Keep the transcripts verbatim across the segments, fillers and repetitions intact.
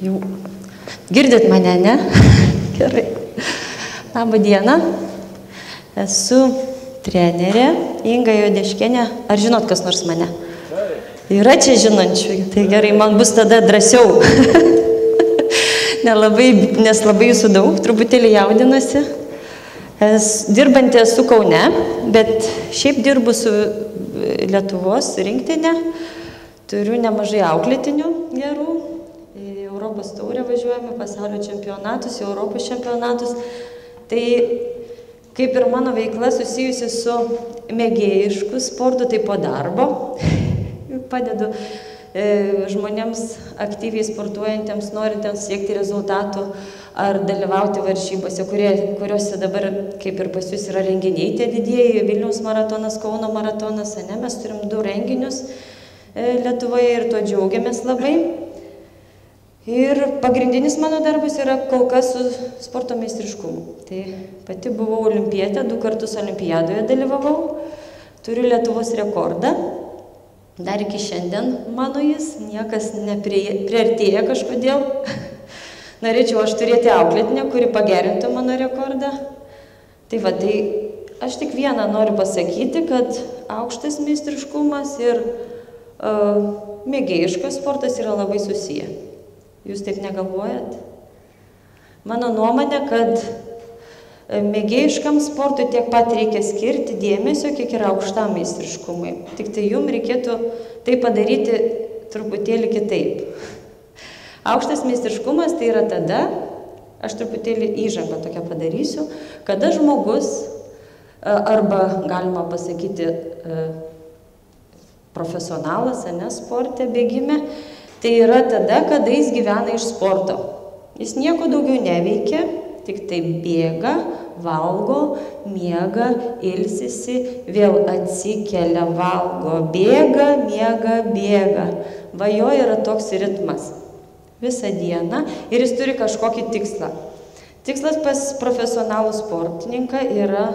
Jau girdit mane, ne? Gerai. Labą dieną. Esu trenerė Inga Juodeškienė. Ar žinot kas nors mane? Yra čia žinančių. Tai gerai, man bus tada drąsiau. Nelabai, nes labai jūsų daug, truputėlį jaudinasi. Es, dirbantį esu Kaune, bet šiaip dirbu su Lietuvos rinktinė. Turiu nemažai auklėtinių gerų. Į Europos taurę važiuojame, pasaulio čempionatus, į Europos čempionatus. Tai kaip ir mano veikla susijusi su mėgėjišku sportu, tai po darbo padedu žmonėms aktyviai sportuojantiems, norintiems siekti rezultatų ar dalyvauti varžybose, kuriuose dabar, kaip ir pas jūs, yra renginiai tie didieji, Vilniaus maratonas, Kauno maratonas, ne, mes turim du renginius Lietuvoje ir tuo džiaugiamės labai. Ir pagrindinis mano darbas yra kol kas su sporto meistriškumu. Tai pati buvau olimpietė, du kartus olimpiadoje dalyvavau, turiu Lietuvos rekordą. Dar iki šiandien, mano jis, niekas nepriartėja kažkodėl. Norėčiau aš turėti auklėtinę, kuri pagerintų mano rekordą. Tai va, tai aš tik vieną noriu pasakyti, kad aukštas meistriškumas ir uh, mėgėjiškas sportas yra labai susiję. Jūs taip negalvojat? Mano nuomonė, kad mėgėjiškam sportui tiek pat reikia skirti dėmesio, kiek ir aukštam meistriškumui. Tik tai jums reikėtų tai padaryti truputėlį kitaip. Aukštas meistriškumas tai yra tada, aš truputėlį įžangą tokią padarysiu, kada žmogus arba, galima pasakyti, profesionalas, ne, sporte, bėgime, tai yra tada, kada jis gyvena iš sporto. Jis nieko daugiau neveikia, tik tai bėga, valgo, miega, ilsisi, vėl atsikelia, valgo, bėga, miega, bėga. Va, jo yra toks ritmas. Visą dieną ir jis turi kažkokį tikslą. Tikslas pas profesionalų sportininką yra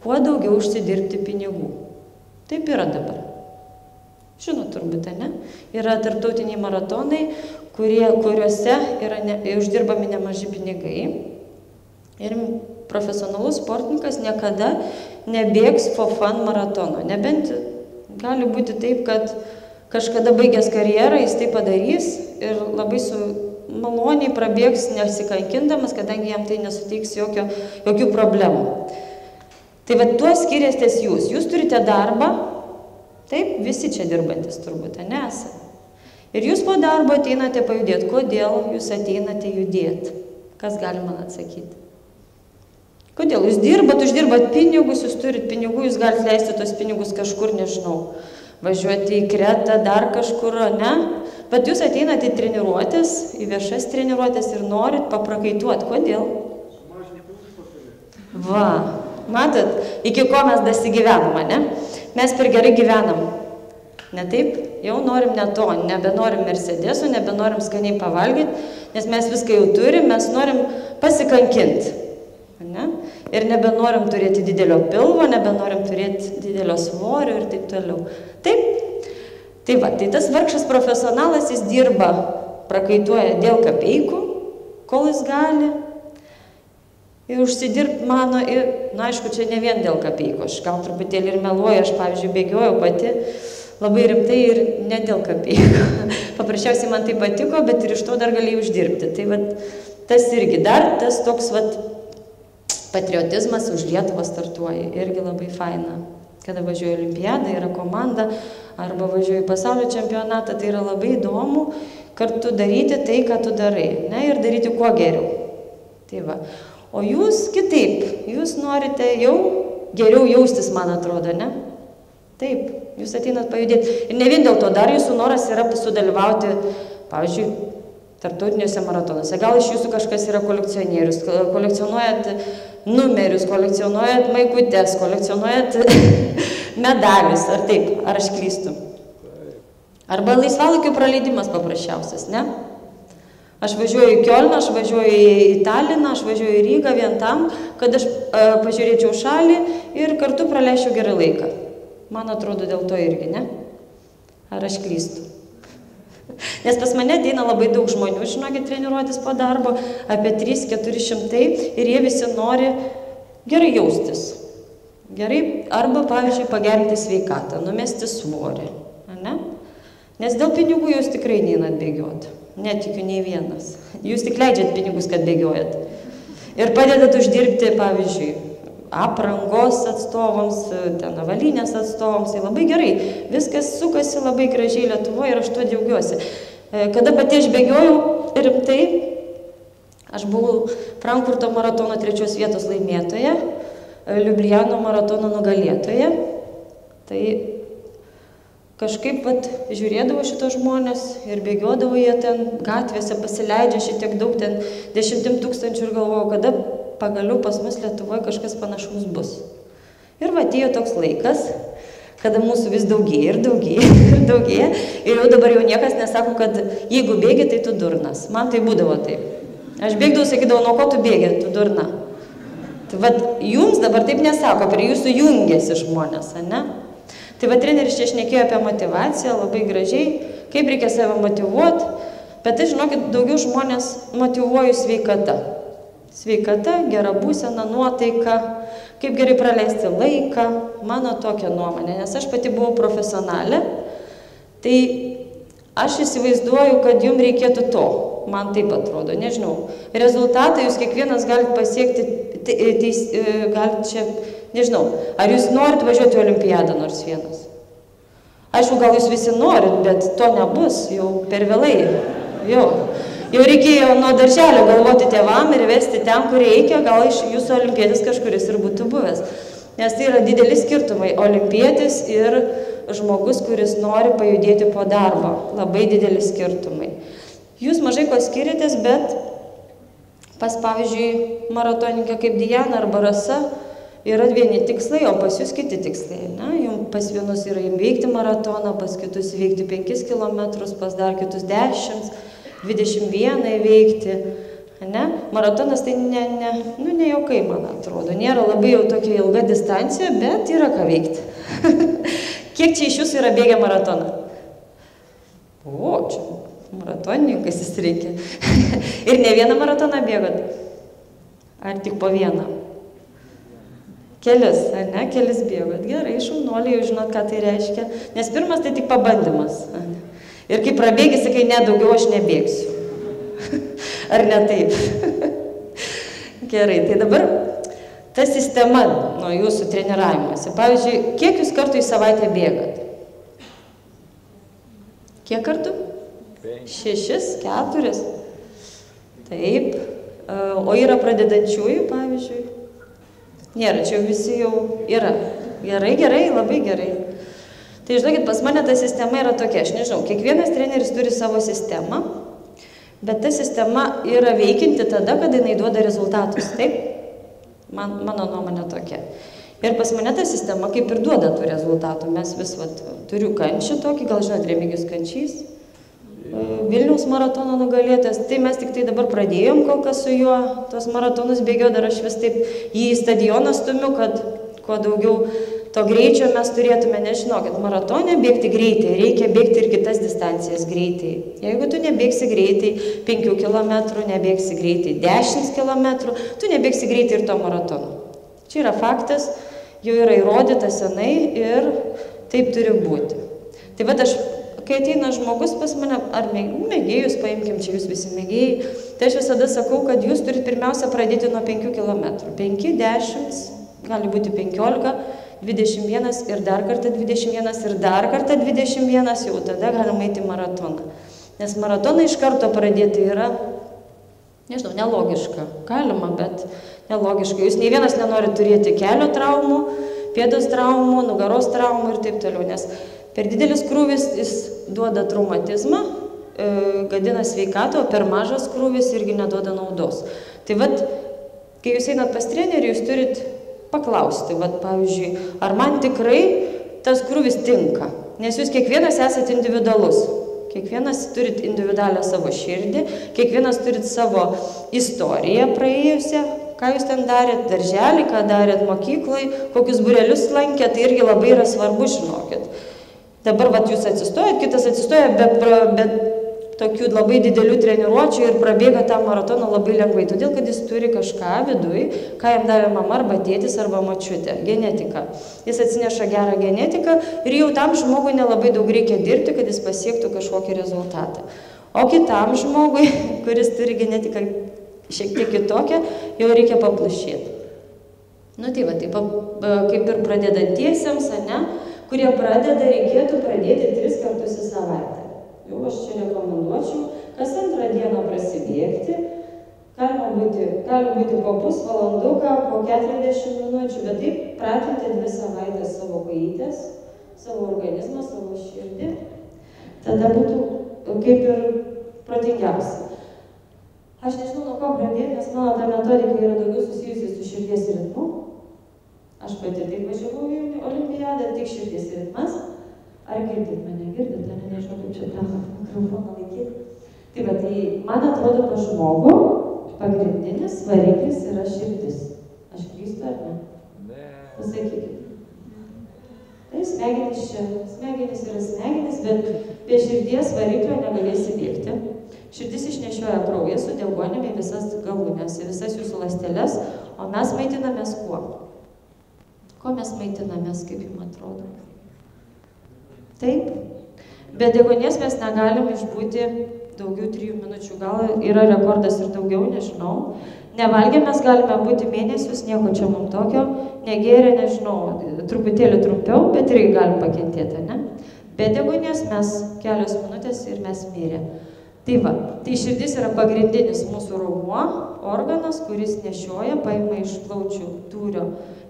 kuo daugiau užsidirbti pinigų. Taip yra dabar. Žinot, turbūt, ne? Yra tarptautiniai maratonai, kurie, kuriuose yra ne, uždirbami nemaži pinigai. Ir profesionalus sportininkas niekada nebėgs for fun maratono. Nebent gali būti taip, kad kažkada baigęs karjerą jis tai padarys ir labai su maloniai prabėgs nesikankindamas, kadangi jam tai nesuteiks jokio, jokių problemų. Tai va, tuo skiriatės jūs. Jūs turite darbą, taip, visi čia dirbantis turbūt, ne, esate. Ir jūs po darbo ateinate pajudėti. Kodėl jūs ateinate judėti? Kas gali man atsakyti? Kodėl? Jūs dirbat, uždirbat pinigus, jūs turit pinigų, jūs galite leisti tos pinigus kažkur, nežinau, važiuoti į Kretą, dar kažkur, ne? Bet jūs ateinate į treniruotės, į viešas treniruotės ir norit paprakaituoti. Kodėl? Va, matot, iki ko mes dasigyvenam, ne? Mes per gerai gyvenam. Ne taip, jau norim ne to, nebenorim Mercedesų, nebenorim skaniai pavalgyti, nes mes viską jau turim, mes norim pasikankinti. Ne? Ir nebenorim turėti didelio pilvo, nebenorim turėti didelio svorio ir taip toliau. Taip, tai va, tai tas vargšas profesionalas, jis dirba, prakaituoja dėl kapeikų, kol jis gali. Ir užsidirbti mano, ir, na, aišku, čia ne vien dėl kapeikų, aš gal truputėlį ir meluoju, aš, pavyzdžiui, bėgiojau pati, labai rimtai ir ne dėl kapeikų. Paprasčiausiai man tai patiko, bet ir iš to dar galėjau uždirbti. Tai vat, tas irgi dar, tas toks vat, patriotizmas už Lietuvą startuoja. Irgi labai faina. Kada važiuoju olimpiadą, yra komanda, arba važiuoju pasaulio čempionatą, tai yra labai įdomu kartu daryti tai, ką tu darai. Ne? Ir daryti kuo geriau. Tai va. O jūs kitaip. Jūs norite jau geriau jaustis, man atrodo, ne? Taip, jūs ateinat pajudėti. Ir ne vien dėl to, dar jūsų noras yra sudalyvauti, pavyzdžiui, tarptautiniuose maratonuose. Gal iš jūsų kažkas yra kolekcionierius, kolekcionuojat numerius, kolekcionuojat maikutes, kolekcionuojat medalius, ar taip, ar aš klystu. Arba laisvalaikių praleidimas paprasčiausias, ne? Aš važiuoju į Kiolną, aš važiuoju į Taliną, aš važiuoju į Rygą vien tam, kad aš a, pažiūrėčiau šalį ir kartu praleisčiau gerą laiką. Man atrodo, dėl to irgi, ne? Ar aš klystu? Nes pas mane ateina labai daug žmonių, žinokit, treniruotis po darbo, apie trys keturi šimtai, ir jie visi nori gerai jaustis. Gerai, arba, pavyzdžiui, pagerinti sveikatą, numesti svorį. Ne? Nes dėl pinigų jūs tikrai neinat bėgioti. Netikiu nei vienas. Jūs tik leidžiat pinigus, kad bėgiojat. Ir padedat uždirbti, pavyzdžiui, aprangos atstovams, ten avalinės atstovams, tai labai gerai. Viskas sukasi labai gražiai Lietuvoje ir aš tuo džiaugiuosi. Kada pati aš bėgiojau rimtai, aš buvau Frankfurto maratono trečios vietos laimėtoja, Ljubljano maratono nugalėtoja. Tai kažkaip pat žiūrėdavo šitos žmonės ir bėgiodavo jie ten gatvėse, pasileidžia šitiek daug, ten dešimtim tūkstančių, ir galvojau, kada pagaliau pas mus Lietuvoje kažkas panašaus bus. Ir va, atėjo toks laikas, kada mūsų vis daugėja ir daugėja ir daugėja. Ir jau dabar jau niekas nesako, kad jeigu bėgi, tai tu durnas. Man tai būdavo taip. Aš bėgdavau, sakydavau, nuo ko tu bėgi, tu durna. Tai va, jums dabar taip nesako, prie jūsų jungiasi žmonės, ne? Tai va, treneris čia šnekėjo apie motivaciją labai gražiai, kaip reikia save motivuoti. Bet tai, žinokit, daugiau žmonės motivuoju sveikata. Sveikata, gera būsena, nuotaika, kaip gerai praleisti laiką, mano tokia nuomonė, nes aš pati buvau profesionalė, tai aš įsivaizduoju, kad jums reikėtų to, man taip atrodo, nežinau. Rezultatą jūs kiekvienas galite pasiekti, teis, galite čia, nežinau, ar jūs norit važiuoti į olimpiadą nors vienas? Aišku, gal jūs visi norit, bet to nebus, jau per vėlai, jau. Jau reikėjo nuo darželio galvoti tėvam ir vesti ten, kur reikia, gal iš jūsų olimpietis kažkuris ir būtų buvęs. Nes tai yra dideli skirtumai. Olimpietis ir žmogus, kuris nori pajudėti po darbo. Labai dideli skirtumai. Jūs mažai ko skiriatės, bet pas, pavyzdžiui, maratoninkė kaip Diana arba Rasa yra vieni tikslai, o pas jūs kiti tikslai. Na, jums pas vienus yra įveikti maratoną, pas kitus įveikti penkis kilometrus, pas dar kitus dešimt, dvidešimt vieną įveikti, ne? Maratonas tai ne, ne, nu, ne jaukai, man atrodo. Nėra labai jau tokia ilga distancija, bet yra ką veikti. Kiek čia iš jūsų yra bėgę maratoną? O, čia maratonininkas jis reikia. Ir ne vieną maratoną bėgot? Ar tik po vieną? Kelis, ar ne? Kelis bėgot. Gerai, šaunuoliai, jau žinot, ką tai reiškia. Nes pirmas tai tik pabandymas. Ir kai prabėgi, sakai, ne, daugiau aš nebėgsiu. Ar ne taip? Gerai, tai dabar ta sistema nuo jūsų treniravimosi. Pavyzdžiui, kiek jūs kartų į savaitę bėgat? Kiek kartų? Šešis, keturis. Taip. O yra pradedančiųjų, pavyzdžiui? Nėra, čia visi jau yra. Gerai, gerai, labai gerai. Tai žinokit, pas mane ta sistema yra tokia, aš nežinau, kiekvienas treneris turi savo sistemą, bet ta sistema yra veikinti tada, kada jinai duoda rezultatus, taip? Man, mano nuomonė tokia. Ir pas mane ta sistema kaip ir duoda tų rezultatų. Mes vis, vat, turiu Kančį tokį, gal žinot, Remigijus Kančys, Vilniaus maratono nugalėtas, tai mes tik tai dabar pradėjom kol kas su juo, tos maratonus bėgiau, dar aš vis taip jį į stadioną stumiu, kad kuo daugiau to greičio mes turėtume, nežinokit, maratonė bėgti greitai, reikia bėgti ir kitas distancijas greitai. Jeigu tu nebėgsi greitai penkių kilometrų, nebėgsi greitai dešimt kilometrų, tu nebėgsi greitai ir to maratono. Čia yra faktas, jau yra įrodyta senai ir taip turi būti. Tai vat aš, kai ateina žmogus pas mane, ar mėgėjus, paimkim, čia jūs visi mėgėjai, tai aš visada sakau, kad jūs turite pirmiausia pradėti nuo penkių kilometrų. penki, dešimt, gali būti penkiolika, dvidešimt vienas ir dar kartą dvidešimt vienas ir dar kartą dvidešimt vienas, jau tada galima eiti maratoną. Nes maratoną iš karto pradėti yra, nežinau, nelogiška. Galima, bet nelogiška. Jūs nei vienas nenori turėti kelio traumų, pėdos traumų, nugaros traumų ir taip toliau, nes per didelis krūvis jis duoda traumatizmą, e, gadina sveikatą, o per mažas krūvis irgi neduoda naudos. Tai vat, kai jūs einat pas trenerį, jūs turit paklausti, vat, pavyzdžiui, ar man tikrai tas krūvis tinka, nes jūs kiekvienas esat individualus, kiekvienas turit individualią savo širdį, kiekvienas turit savo istoriją praėjusią, ką jūs ten darėt, darželį, ką darėt mokyklai, kokius būrelius lankėt, tai irgi labai yra svarbu, žinokit. Dabar vat, jūs atsistojat, kitas atsistoja, bet, bet tokių labai didelių treniruočių ir prabėga tą maratoną labai lengvai, todėl kad jis turi kažką viduj, ką jam davė mama arba tėtis arba močiutė, genetika. Jis atsineša gerą genetiką ir jau tam žmogui nelabai daug reikia dirbti, kad jis pasiektų kažkokį rezultatą. O kitam žmogui, kuris turi genetiką šiek tiek kitokią, jau reikia paplašyti. Nu tai va, taip kaip ir pradedantiesiems, ne, kurie pradeda, reikėtų pradėti tris kartus į savaitę. Jau aš čia rekomenduočiau, kas antrą dieną prasibėgti, galima būti, galima būti po pusvalanduką, po keturiasdešimt minučių, bet taip pratinti dvi savaitės savo kojytes, savo organizmą, savo širdį, tada būtų kaip ir protingiausia. Aš nežinau, nuo ko pradėti, nes mano ta metodika yra daugiau susijusi su širdies ritmu. Aš pati taip važiavau į olimpiadą, tik širdies ritmas. Ar girdit mane, girdit, ar nežinau, kaip čia tą mikrofoną laikyti. Taip, bet tai, man atrodo, pas žmogų pagrindinis variklis yra širdis. Aš klystu ar ne? Ne. Pasakykit. Tai smegenys čia, smegenys yra smegenys, bet be širdies variklio negalėsi bėgti. Širdis išnešioja kraują, sudelgonėme į visas galūnes, į visas jūsų ląsteles, o mes maitinamės kuo? Ko mes maitinamės, kaip jums atrodo? Taip, be deguonies mes negalim išbūti daugiau trijų minučių, gal yra rekordas ir daugiau, nežinau. Nevalgę mes galime būti mėnesius, nieko čia mums tokio, negėrė, nežinau, truputėlį trumpiau, bet irgi galim pakentėti, ne? Be deguonies mes kelios minutės ir mes mirė. Tai va, tai širdis yra pagrindinis mūsų raumuo, organas, kuris nešioja, paima iš plaučių tūrio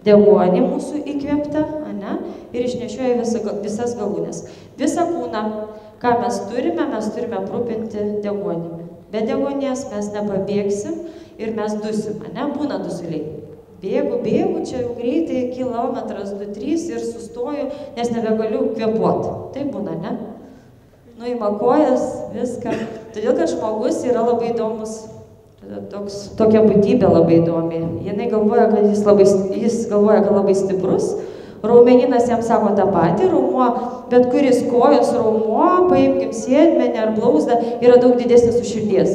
deguonį mūsų įkvėptą, ane, ir išnešioja visa, visas galūnes. Visą kūną, ką mes turime, mes turime aprūpinti deguonimi. Be deguonies mes nepabėgsim ir mes dusim, ane, būna dusuliai. Bėgu, bėgu, čia jau greitai, kilometras, du, trys ir sustoju, nes nebegaliu kvėpuoti. Tai būna, ne? Nuima kojas, viską. Todėl, kad žmogus yra labai įdomus, toks, tokia būtybė labai įdomi. Jinai galvoja, kad jis, labai, jis galvoja, kad labai stiprus. Raumeninas jam sako tą patį raumuo, bet kuris kojos raumuo, paimkim sėdmenį ar blauzdą, yra daug didesnis už širdies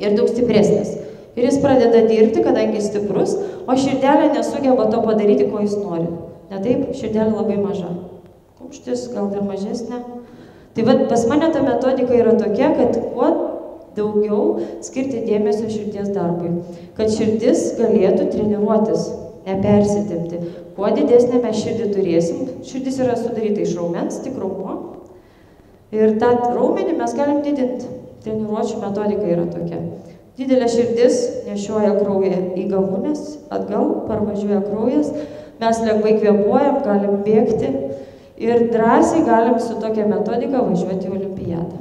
ir daug stipresnis. Ir jis pradeda dirbti, kadangi stiprus, o širdelė nesugeba to padaryti, ko jis nori. Ne taip, širdelė labai maža. Kumštis gal dar mažesnė. Tai vat, pas mane ta metodika yra tokia, kad kuo daugiau skirti dėmesio širdies darbui, kad širdis galėtų treniruotis, nepersitemti. Kuo didesnė mes širdį turėsim, širdis yra sudaryta iš raumens, tik raumo, ir tą raumenį mes galim didinti. Treniruočių metodika yra tokia. Didelė širdis nešioja kraują į galūnes, atgal parvažiuoja kraujas, mes lengvai kvėpuojam, galim bėgti. Ir drąsiai galim su tokia metodika važiuoti į olimpiadą.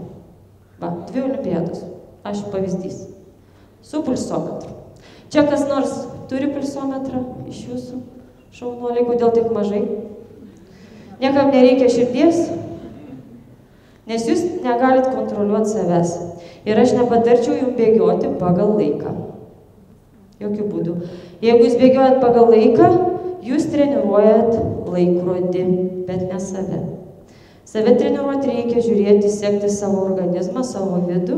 Va, dvi olimpiados. Aš pavyzdys. Su pulsometru. Čia kas nors turi pulsometrą iš jūsų? Šaunuoliai, kodėl taip mažai? Niekam nereikia širdies, nes jūs negalit kontroliuoti savęs. Ir aš nepatarčiau jums bėgioti pagal laiką. Jokių būdų. Jeigu jūs bėgiojat pagal laiką, jūs treniruojat laikrodį, bet ne save. Save treniruoti reikia žiūrėti, sekti savo organizmą, savo vidų,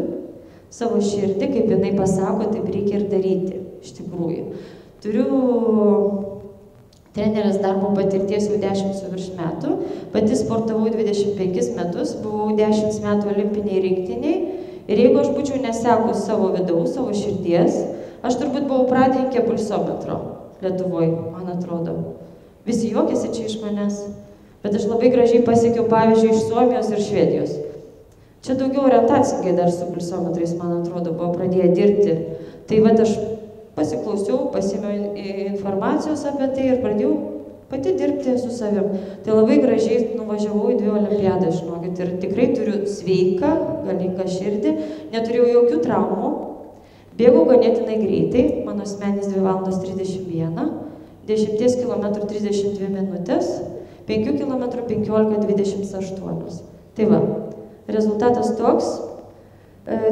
savo širdį, kaip jinai pasako, taip reikia ir daryti, iš tikrųjų. Turiu trenerės darbo patirties jau dešimt su virš metų, pati sportavau dvidešimt penkis metus, buvau dešimt metų olimpiniai rinktiniai ir jeigu aš būčiau nesekus savo vidaus, savo širdies, aš turbūt buvau pradinkė pulsometro. Lietuvoje, man atrodo. Visi juokiasi čia iš manęs, bet aš labai gražiai pasiekiau pavyzdžiui iš Suomijos ir Švedijos. Čia daugiau orientacingai dar su pulsometrais, man atrodo, buvo pradėję dirbti. Tai va, aš pasiklausiau, pasiėmiau informacijos apie tai ir pradėjau pati dirbti su savim. Tai labai gražiai nuvažiavau į dvi olimpiadą, žinokit, ir tikrai turiu sveiką, galingą širdį, neturėjau jokių traumų. Bėgau ganėtinai greitai, mano asmenis dvi valandos trisdešimt viena, dešimt kilometrų trisdešimt dvi minutės, penki kilometrai penkiolika dvidešimt aštuoni. Tai va, rezultatas toks,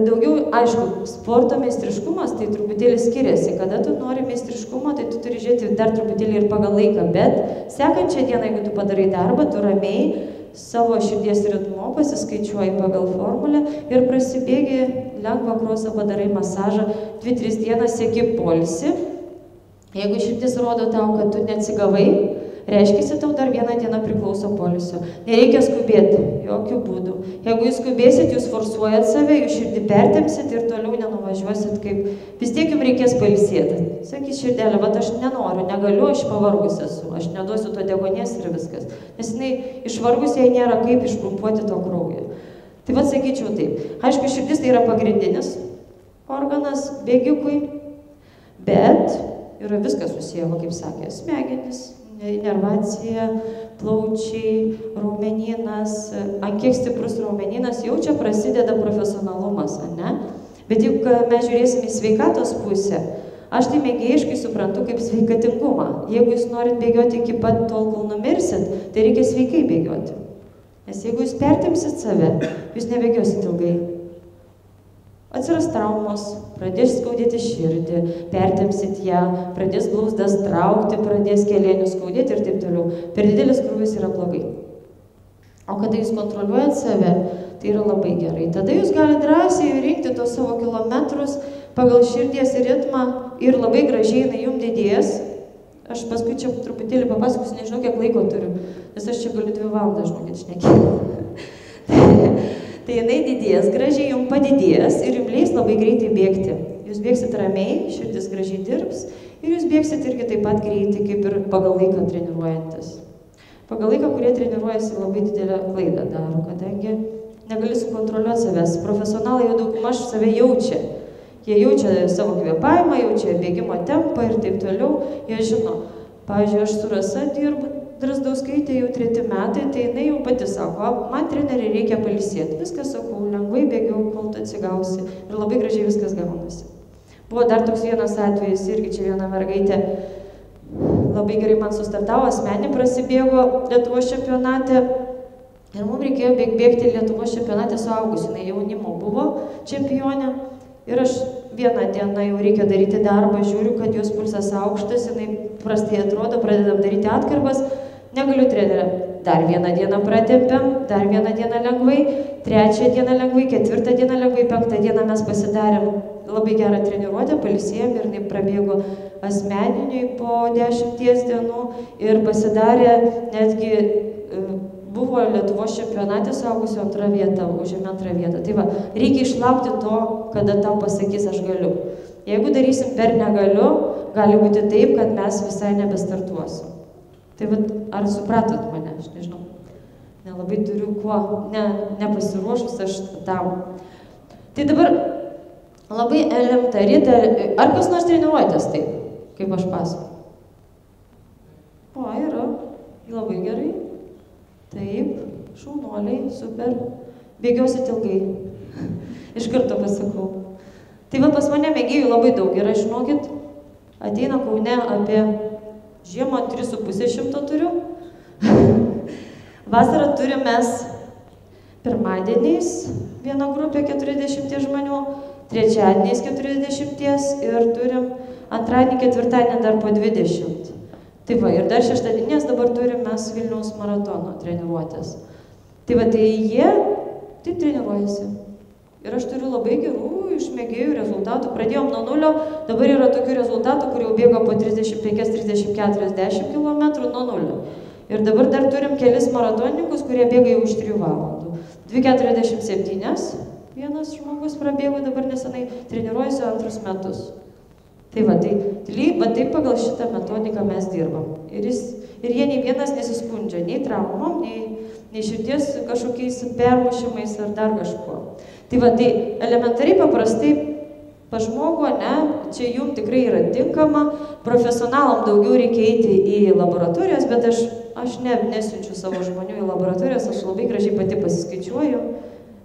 daugiau, aišku, sporto meistriškumas, tai truputėlį skiriasi, kada tu nori meistriškumo, tai tu turi žiūrėti dar truputėlį ir pagal laiką, bet sekančią dieną, jeigu tu padarai darbą, tu ramiai, savo širdies ritmu, pasiskaičiuoji pagal formulę ir prasibėgi lengvą krosą, padarai masažą, dvi tris dienas sieki polsi. Jeigu širdis rodo tau, kad tu neatsigavai, reiškia, tau dar vieną dieną priklauso polisio. Nereikia skubėti, jokių būdų. Jeigu jūs skubėsit, jūs forsuojat save, jūs širdį pertempsit ir toliau nenuvažiuosit kaip. Vis tiek jums reikės pailsėti. Sakys širdelė, vat aš nenoriu, negaliu, aš pavargus esu, aš neduosiu to degonės ir viskas. Nes jinai išvargus, jai nėra kaip išpumpuoti to kraujo. Tai vat sakyčiau taip. Aišku, širdis tai yra pagrindinis organas bėgikui, bet yra viskas susiję, kaip sakė, smegenys, inervacija, plaučiai, raumenynas. Ant kiek stiprus raumenynas, jau čia prasideda profesionalumas, ne? Bet juk mes žiūrėsime į sveikatos pusę, aš tai mėgėjiškai suprantu kaip sveikatingumą. Jeigu jūs norit bėgioti iki pat tol, kol numirsit, tai reikia sveikai bėgioti. Nes jeigu jūs pertimsit save, jūs nebėgiosit ilgai. Atsiras traumos, pradės skaudėti širdį, pertemsit ją, pradės blauzdas traukti, pradės kelienius skaudėti ir taip toliau. Per didelis krūvis yra blogai. O kada jūs kontroliuojat save, tai yra labai gerai. Tada jūs galite drąsiai rinkti tos savo kilometrus pagal širdies ritmą ir labai gražiai jinai jums didės. Aš paskui čia truputėlį papasakosiu, nežinau, kiek laiko turiu, nes aš čia galiu dvi valandas, žinokit, šnekėti. Tai jinai didės, gražiai jums padidės ir jums leis labai greitai bėgti. Jūs bėgsit ramiai, širdis gražiai dirbs ir jūs bėgsit irgi taip pat greitai, kaip ir pagal laiką treniruojantis. Pagal laiką, kurie treniruojasi, labai didelę klaidą daro, kadangi negali sukontroliuoti savęs. Profesionalai jau daugmaž save jaučia. Jie jaučia savo kvėpavimą, jaučia bėgimo tempą ir taip toliau. Jie žino, pavyzdžiui, aš su Rasa dirbu. Drazdauskaitė jau treti metai, tai jinai jau pati sako, man treneriai reikia pailsėti. Viskas, sakau, lengvai bėgiau, kol tu atsigausi. Ir labai gražiai viskas gaunasi. Buvo dar toks vienas atvejis, irgi čia viena mergaitė labai gerai man sustartavo, asmenį prasibėgo Lietuvos čempionate. Ir mums reikėjo bėgti Lietuvos čempionate suaugusių, jinai jaunimo buvo čempionė. Ir aš vieną dieną jau reikia daryti darbą, žiūriu, kad jos pulsas aukštas, jinai prastai atrodo, pradedam daryti atkarbas. Negaliu treneriam. Dar vieną dieną pratempiam, dar vieną dieną lengvai, trečią dieną lengvai, ketvirtą dieną lengvai, penktą dieną mes pasidarėm labai gerą treniruotę, pailsėjom ir jinai prabėgo asmeniniui po dešimties dienų ir pasidarė netgi buvo Lietuvos čempionatė suaugusio antrą vietą, užėmė antrą vietą. Tai va, reikia išlaukti to, kada tau pasakys aš galiu. Jeigu darysim per negaliu, gali būti taip, kad mes visai nebestartuosim. Tai vat, ar supratot mane, aš nežinau, nelabai turiu kuo, ne, nepasiruošus aš tam. Tai dabar labai elementari, ar kas nors treniruojatės taip, kaip aš pasakau? O, yra, labai gerai, taip, šaunuoliai, super, bėgiosit ilgai, iš karto pasakau. Tai va, pas mane mėgėjų labai daug yra, žinokit, ateina Kaune apie... Žiemą tris su puse šimto turiu. Vasarą turim mes pirmadieniais vieną grupę keturiasdešimt žmonių, trečiadieniais keturiasdešimt ir turim antradienį, ketvirtadienį dar po dvidešimt. Tai va, ir dar šeštadienės dabar turim mes Vilniaus maratono treniruotės. Tai va, tai jie taip treniruojasi. Ir aš turiu labai gerų išmėgėjų rezultatų. Pradėjom nuo nulio, dabar yra tokių rezultatų, kur jau bėgo po trisdešimt penki trisdešimt keturi km nuo nulio. Ir dabar dar turim kelis maratonininkus, kurie bėga jau už trijų valandų. dvi keturiasdešimt septyni, vienas žmogus prabėgo dabar nesenai, treniruojasi antrus metus. Tai va, tai, va, tai pagal šitą metodiką mes dirbam. Ir, jis, ir jie nei vienas nesiskundžia, nei traumom, nei, nei širdies kažkokiais permušimais ar dar kažkuo. Tai va, tai elementariai paprastai pažmogu, ne, čia jums tikrai yra tinkama, profesionalam daugiau reikia eiti į laboratorijas, bet aš, aš ne, nesiunčiu savo žmonių į laboratorijas, aš labai gražiai pati pasiskaičiuoju,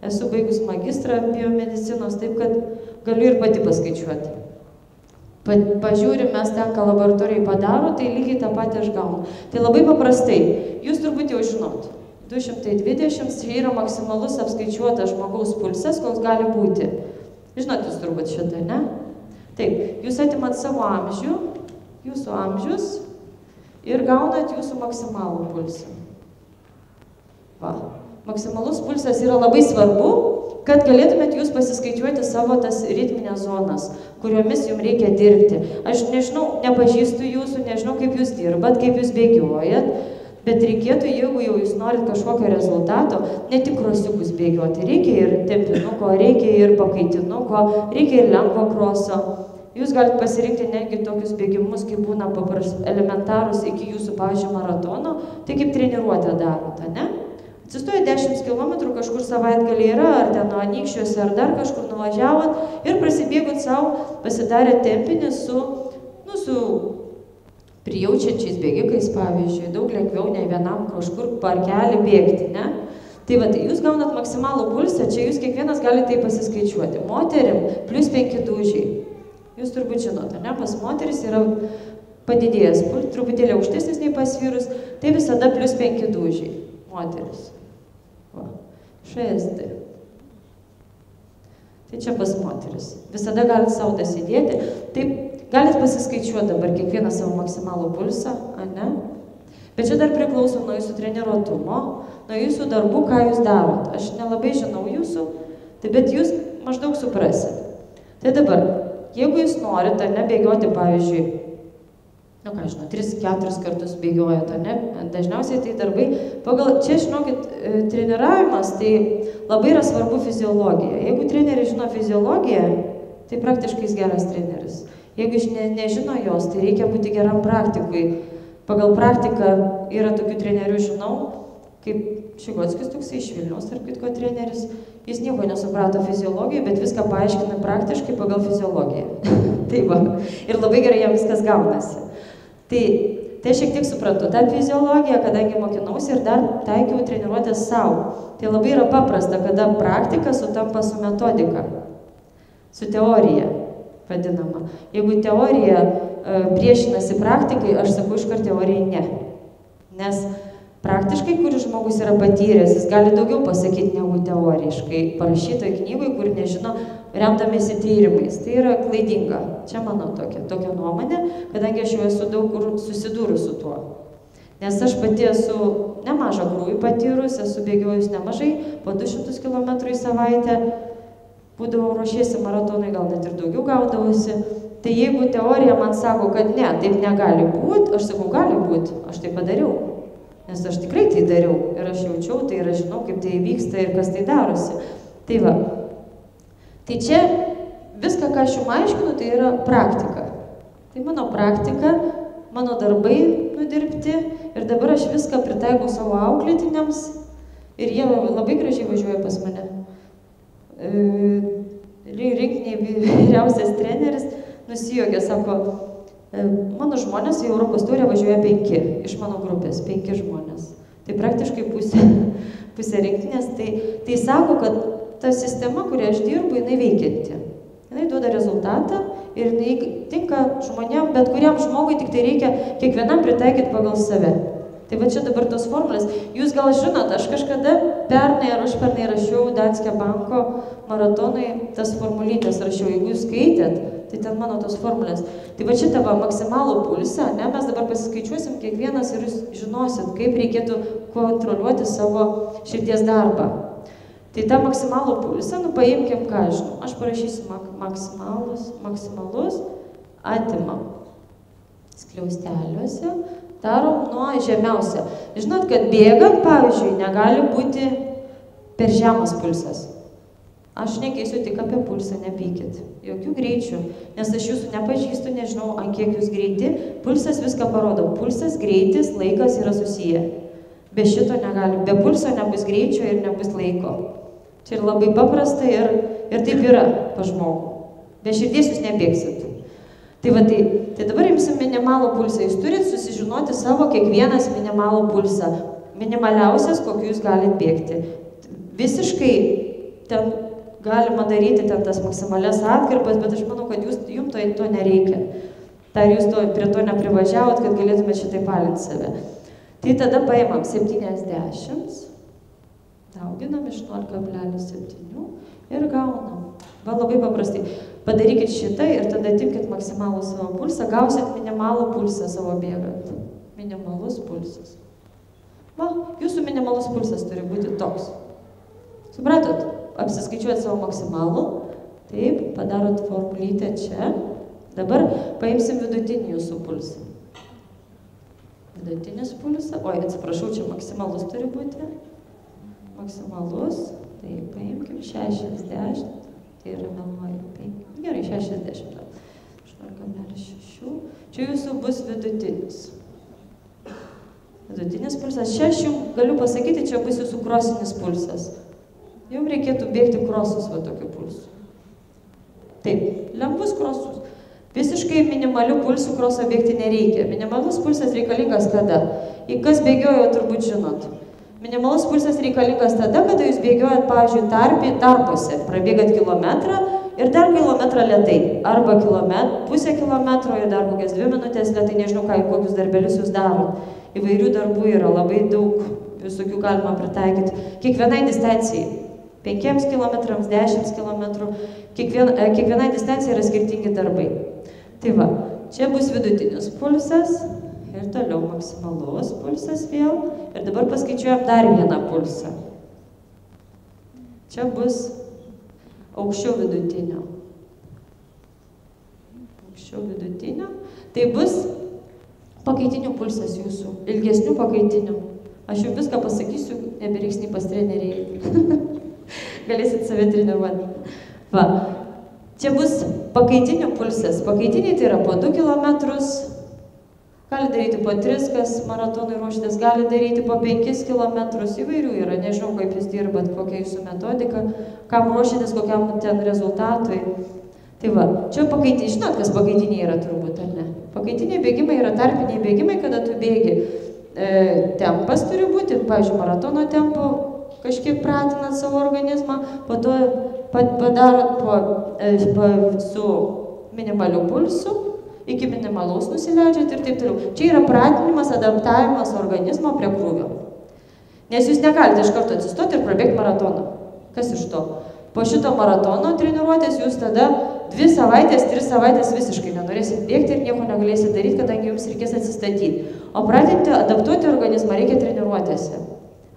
esu baigus magistrą biomedicinos, taip kad galiu ir pati paskaičiuoti. Pa, pažiūrim mes ten, ką laboratorijai padaro, tai lygiai tą patį aš gaunu. Tai labai paprastai, jūs turbūt jau žinot. du šimtai dvidešimt čia yra maksimalus apskaičiuotas žmogaus pulsas, koks gali būti. Žinot, jūs turbūt šitą, ne? Taip, jūs atimat savo amžių, jūsų amžius ir gaunat jūsų maksimalų pulsą. Va. Maksimalus pulsas yra labai svarbu, kad galėtumėt jūs pasiskaičiuoti savo tas ritminės zonas, kuriomis jums reikia dirbti. Aš nežinau, nepažįstu jūsų, nežinau, kaip jūs dirbat, kaip jūs bėgiojat, bet reikėtų, jeigu jau jūs norit kažkokio rezultato, ne tik krosiukus bėgioti, reikia ir tempinuko, reikia ir pakaitinuko, reikia ir lengvo kroso. Jūs galite pasirinkti netgi tokius bėgimus, kaip būna elementarus iki jūsų, pavyzdžiui, maratono, tai kaip treniruotę darote, ne? Atsistoja dešimt kilometrų, kažkur savaitgalį yra, ar ten nuo Anykščiuose, ar dar kažkur nuvažiavot ir prasibėgot savo, pasidarė tempinį su, nu, su prijaučiančiais bėgikais, pavyzdžiui, daug lengviau nei vienam kažkur parkelį bėgti, ne? Tai va, tai jūs gaunat maksimalų pulsą, čia jūs kiekvienas galite tai pasiskaičiuoti. Moterim plus penki dūžiai. Jūs turbūt žinote, ne, pas moteris yra padidėjęs, truputėlį aukštesnis nei pas vyrus, tai visada plus penki dūžiai, moteris. Va, šesti. Tai čia pas moteris. Visada galite savo tas įdėti. Taip, galite pasiskaičiuoti dabar kiekvieną savo maksimalų pulsą, ar ne? Bet čia dar priklauso nuo jūsų treniruotumo, nuo jūsų darbų, ką jūs darot. Aš nelabai žinau jūsų, tai bet jūs maždaug suprasit. Tai dabar, jeigu jūs norite, ne, bėgioti, pavyzdžiui, nu ką žinau, tris keturis kartus bėgiojate, ne, dažniausiai tai darbai, pagal, čia, žinokit, treniravimas, tai labai yra svarbu fiziologija. Jeigu treneris žino fiziologiją, tai praktiškai jis geras treneris. Jeigu jis ne, nežino jos, tai reikia būti geram praktikui. Pagal praktiką yra tokių trenerių, žinau, kaip Šigotskis toksai iš Vilniaus, tarp kitko, treneris, jis nieko nesuprato fiziologiją, bet viską paaiškina praktiškai pagal fiziologiją. Tai va, ir labai gerai jam viskas gaunasi. Tai, tai šiek tiek suprantu tą fiziologiją, kadangi mokinausi ir dar taikiau treniruotės savo. Tai labai yra paprasta, kada praktika sutampa su metodika, su teorija vadinama. Jeigu teorija priešinasi praktikai, aš sakau iškart teorijai ne. Nes praktiškai, kuris žmogus yra patyręs, jis gali daugiau pasakyti negu teoriškai parašytoj knygoj, kur nežino, remdamėsi tyrimais. Tai yra klaidinga. Čia mano tokia, tokia nuomonė, kadangi aš jau esu daug kur susidūrus su tuo. Nes aš pati esu nemažą krūvį patyrus, esu bėgiojus nemažai, po du šimtus kilometrų į savaitę, būdavau ruošėsi maratonai, gal net ir daugiau gaudavosi. Tai jeigu teorija man sako, kad ne, taip negali būti, aš sakau, gali būti, aš tai padariau. Nes aš tikrai tai dariau ir aš jaučiau tai ir aš žinau, kaip tai vyksta ir kas tai darosi. Tai va, tai čia viską, ką aš jums aiškinu, tai yra praktika. Tai mano praktika, mano darbai nudirbti ir dabar aš viską pritaikau savo auklėtiniams ir jie labai gražiai važiuoja pas mane. Rinkiniai vyriausias treneris nusijuokė, sako, mano žmonės į Europos turę važiuoja penki, iš mano grupės, penki žmonės. Tai praktiškai pusė, pusė rinktinės. Tai, tai sako, kad ta sistema, kurią aš dirbu, jinai veikianti. Jinai duoda rezultatą ir jinai tinka žmonėm, bet kuriam žmogui tik tai reikia kiekvienam pritaikyti pagal save. Tai va čia dabar tos formulės. Jūs gal žinot, aš kažkada pernai ar aš pernai rašiau Danske Banko maratonui, tas formulytės rašiau, jeigu jūs skaitėt, tai ten mano tos formulės. Tai va šitą va, maksimalų pulsą, ne, mes dabar pasiskaičiuosim kiekvienas ir jūs žinosit, kaip reikėtų kontroliuoti savo širdies darbą. Tai tą maksimalų pulsą, nu paimkim, ką aš, aš parašysiu mak maksimalus, maksimalus, atimam skliausteliuose, darom nuo žemiausia. Žinot, kad bėgant, pavyzdžiui, negali būti per žemas pulsas. Aš nekeisiu tik apie pulsą, nepykit. Jokių greičių, nes aš jūsų nepažįstu, nežinau, ant kiek jūs greiti. Pulsas viską parodo. Pulsas, greitis, laikas yra susiję. Be šito negali. Be pulso nebus greičio ir nebus laiko. Čia ir labai paprasta ir, ir taip yra pas žmogų. Be širdies jūs nebėgsit. Tai va, tai, tai dabar imsim minimalų pulsą. Jūs turit susižinoti savo kiekvienas minimalų pulsą. Minimaliausias, kokiu jūs galite bėgti. Visiškai ten galima daryti ten tas maksimalias atkarpas, bet aš manau, kad jūs, jums to, to nereikia. Tai jūs to, prie to neprivažiavot, kad galėtumėte šitai palinti save. Tai tada paimam septyniasdešimt, dauginam iš nol kablelis septynių ir gaunam. Va labai paprastai. Padarykit šitą ir tada atimkit maksimalų savo pulsą, gausit minimalų pulsą savo bėgant. Minimalus pulsas. Va, jūsų minimalus pulsas turi būti toks. Supratot? Apsiskaičiuojat savo maksimalų. Taip, padarot formulytę čia. Dabar paimsim vidutinį jūsų pulsą. Vidutinis pulsas. Oi, atsiprašau, čia maksimalus turi būti. Maksimalus. Taip, paimkim šešiasdešimt. Tai yra vienuolika. Gerai, šešiasdešimt. aštuoniolika kablelis šeši. Čia jūsų bus vidutinis. Vidutinis pulsas. Šešių, galiu pasakyti, čia bus jūsų krosinis pulsas. Jums reikėtų bėgti krosus va tokiu pulsu. Taip, lengvus krosus. Visiškai minimalių pulsų kroso bėgti nereikia. Minimalus pulsas reikalingas kada? Į kas bėgiojo, turbūt žinot. Minimalus pulsas reikalingas tada, kada jūs bėgiojat, pavyzdžiui, tarpį, tarpuose. Prabėgat kilometrą ir dar kilometrą lėtai. Arba kilomet, pusę kilometro ir dar kokias dvi minutės lėtai. Nežinau, ką, kokius darbelius jūs darot. Įvairių darbų yra labai daug. Visokių galima pritaikyti. Kiekvienai distancijai. Penkiems kilometrams, dešimt kilometrų. Kiekvien, kiekvienai distancijai yra skirtingi darbai. Tai va, čia bus vidutinis pulsas ir toliau maksimalus pulsas vėl. Ir dabar paskaičiuojam dar vieną pulsą. Čia bus aukščiau vidutinio. Aukščiau vidutinio. Tai bus pakaitinių pulsas jūsų, ilgesnių pakaitinių. Aš jau viską pasakysiu, nebereiks nei pas treneriai. Galėsit save treniruoti. Va. Čia bus pakaitinių pulsas. Pakaitiniai tai yra po du kilometrus. Gali daryti po tris, kas maratonui ruoštis. Gali daryti po penkis kilometrus. Įvairių yra. Nežinau, kaip jūs dirbat, kokia jūsų metodika. Kam ruošitės, kokiam ten rezultatui. Tai va. Čia pakaitiniai. Žinot, kas pakaitiniai yra turbūt, ar ne? Pakaitiniai bėgimai yra tarpiniai bėgimai, kada tu bėgi. E, tempas turi būti, pavyzdžiui, maratono tempo. Kažkiek pratinat savo organizmą, po to padarot po, po, su minimaliu pulsu, iki minimalaus nusileidžiat ir taip toliau. Čia yra pratinimas, adaptavimas organizmo prie krūvio. Nes jūs negalite iš karto atsistoti ir prabėgti maratoną. Kas iš to? Po šito maratono treniruotės jūs tada dvi savaitės, tris savaitės visiškai nenorėsit bėgti ir nieko negalėsit daryti, kadangi jums reikės atsistatyti. O pratinti, adaptuoti organizmą reikia treniruotėse.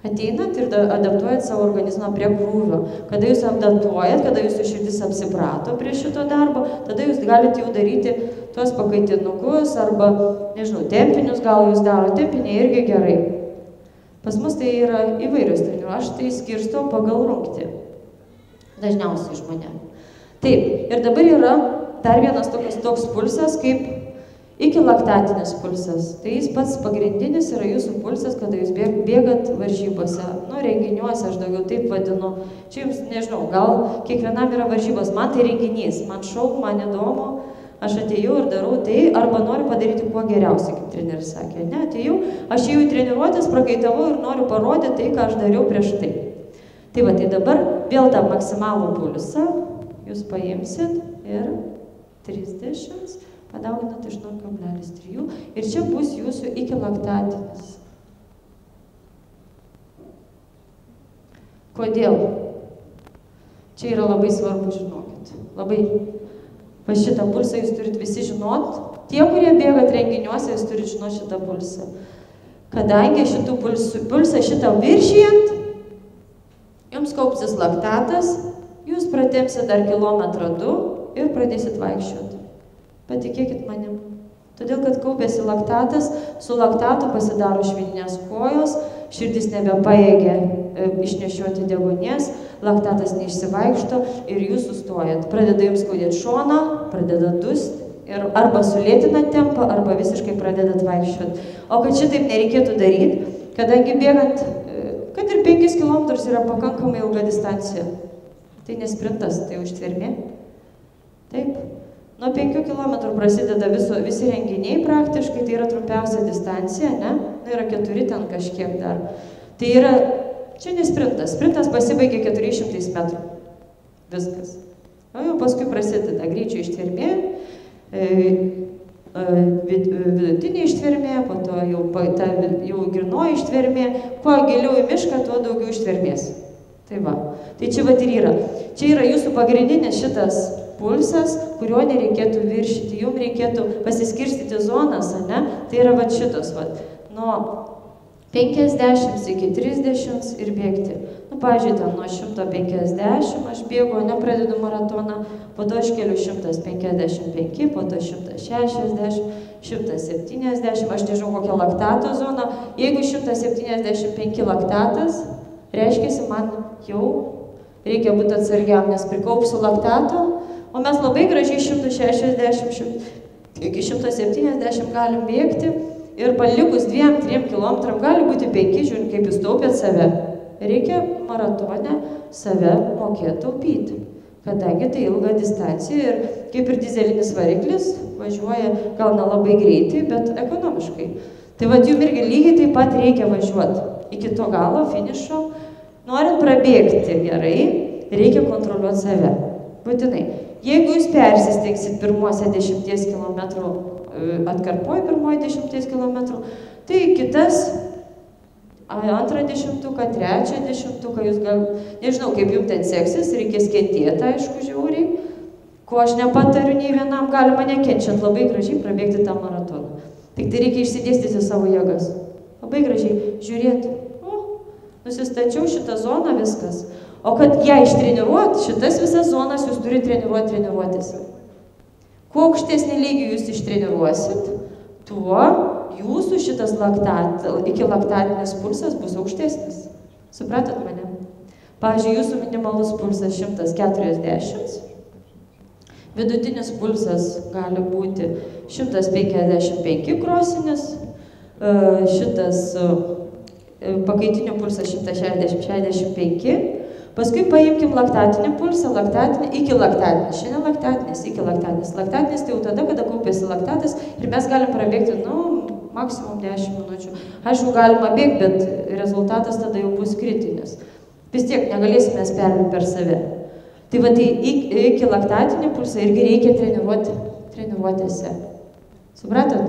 Ateinat ir adaptuojat savo organizmą prie krūvio. Kada jūs adaptuojat, kada jūsų širdis apsiprato prie šito darbo, tada jūs galite jau daryti tuos pakaitinukus arba, nežinau, tempinius gal jūs daro, tempiniai irgi gerai. Pas mus tai yra įvairius trenių, aš tai skirstau pagal rungtį. Dažniausiai žmonė. Taip, ir dabar yra dar vienas toks, toks pulsas, kaip iki laktatinis pulsas. Tai jis pats pagrindinis yra jūsų pulsas, kada jūs bėgat varžybose, nu, renginiuose, aš daugiau taip vadinu. Čia jums, nežinau, gal kiekvienam yra varžybos, man tai renginys, man šau, man įdomu, aš atėjau ir darau tai, arba noriu padaryti kuo geriausiai, kaip treneris sakė. Ne, atėjau, aš jau treniruotis, prakaitavau ir noriu parodyti tai, ką aš dariau prieš tai. Tai va, tai dabar vėl tą maksimalų pulsą jūs paimsit ir trisdešimt. Padauginat iš nuo kablelis trijų ir čia bus jūsų iki laktatinis. Kodėl? Čia yra labai svarbu, žinokit. Labai. Va šitą pulsą jūs turit visi žinot. Tie, kurie bėgat renginiuose, jūs turit žinot šitą pulsą. Kadangi šitų pulsų, pulsą šitą viršijant, jums kaupsis laktatas, jūs pratempsit dar kilometrą du ir pradėsit vaikščioti. Patikėkit manim. Todėl, kad kaupėsi laktatas, su laktatu pasidaro švininės kojos, širdis nebepajėgia e, išnešioti deguonies, laktatas neišsivaikšto ir jūs sustojat. Pradeda jums skaudėti šoną, pradeda dust ir arba sulėtina tempą, arba visiškai pradeda vaikščioti. O kad šitaip nereikėtų daryti, kadangi bėgant, kad ir penkis kilometrus yra pakankamai ilga distancija. Tai nesprintas, tai užtvermė. Taip. Nuo penkių kilometrų prasideda viso, visi renginiai praktiškai, tai yra trumpiausia distancija, ne? Nu, yra keturi ten kažkiek dar. Tai yra, čia ne sprintas, sprintas pasibaigia keturiais šimtais metrų. Viskas. O jau paskui prasideda greičio ištvermė, e, e, vidutinė ištvermė, po to jau, ta, jau grinoji ištvermė, kuo giliau į mišką, tuo daugiau ištvermės. Tai va, tai čia va ir yra. Čia yra jūsų pagrindinis šitas pulsas, kurio nereikėtų viršyti, jums reikėtų pasiskirstyti zonas, ne? Tai yra va šitos, va, nuo penkiasdešimt iki trisdešimt ir bėgti. Nu, pavyzdžiui, ten nuo šimto penkiasdešimt aš bėgu, nepradedu maratoną, po to aš keliu šimtas penkiasdešimt penki, po to šimtas šešiasdešimt. šimtas septyniasdešimt, aš nežinau kokia laktato zona, jeigu šimtas septyniasdešimt penki laktatas, reiškia, man jau reikia būti atsargiam, nes prikaupsiu laktato, o mes labai gražiai šimtas šešiasdešimt iki šimto septyniasdešimt galim bėgti ir palikus dviem trim kilometram gali būti penki, žiūrint, kaip jūs taupėt save. Reikia maratone save mokėti taupyti, kadangi tai ilga distancija ir kaip ir dizelinis variklis važiuoja gal nelabai greitai, bet ekonomiškai. Tai vat jums irgi lygiai taip pat reikia važiuoti iki to galo, finišo. Norint prabėgti gerai, reikia kontroliuoti save. Būtinai. Jeigu jūs persistengsit pirmuose dešimties kilometrų atkarpoj, pirmoji dešimties kilometrų, tai kitas antrą dešimtuką, trečią dešimtuką, jūs gal, nežinau, kaip jums ten seksis, reikės kentėti, aišku, žiauriai, ko aš nepatariu nei vienam, galima nekenčiant labai gražiai prabėgti tą maratoną. Tik tai reikia išsidėstyti savo jėgas. Labai gražiai žiūrėti, o, nusistačiau šitą zoną, viskas. O kad ją ištreniruot, šitas visas zonas jūs turi treniruoti, treniruotis. Kuo aukštesnį lygį jūs ištreniruosit, tuo jūsų šitas laktat, iki laktatinis pulsas bus aukštesnis. Supratot mane? Pavyzdžiui, jūsų minimalus pulsas šimtas keturiasdešimt, vidutinis pulsas gali būti šimtas penkiasdešimt penki krosinis, šitas pakaitinio pulsas šimtas šešiasdešimt penki, paskui paimkim laktatinį pulsą, laktatinį, iki laktatinį, šiandien laktatinis, iki laktatinis. Laktatinis tai jau tada, kada kaupiasi laktatas ir mes galim prabėgti, nu, maksimum dešimt minučių. Aišku, galima bėgti, bet rezultatas tada jau bus kritinis. Vis tiek negalėsime perlipti per save. Tai va, tai iki laktatinį pulsą irgi reikia treniruoti, treniruotėse. Supratot?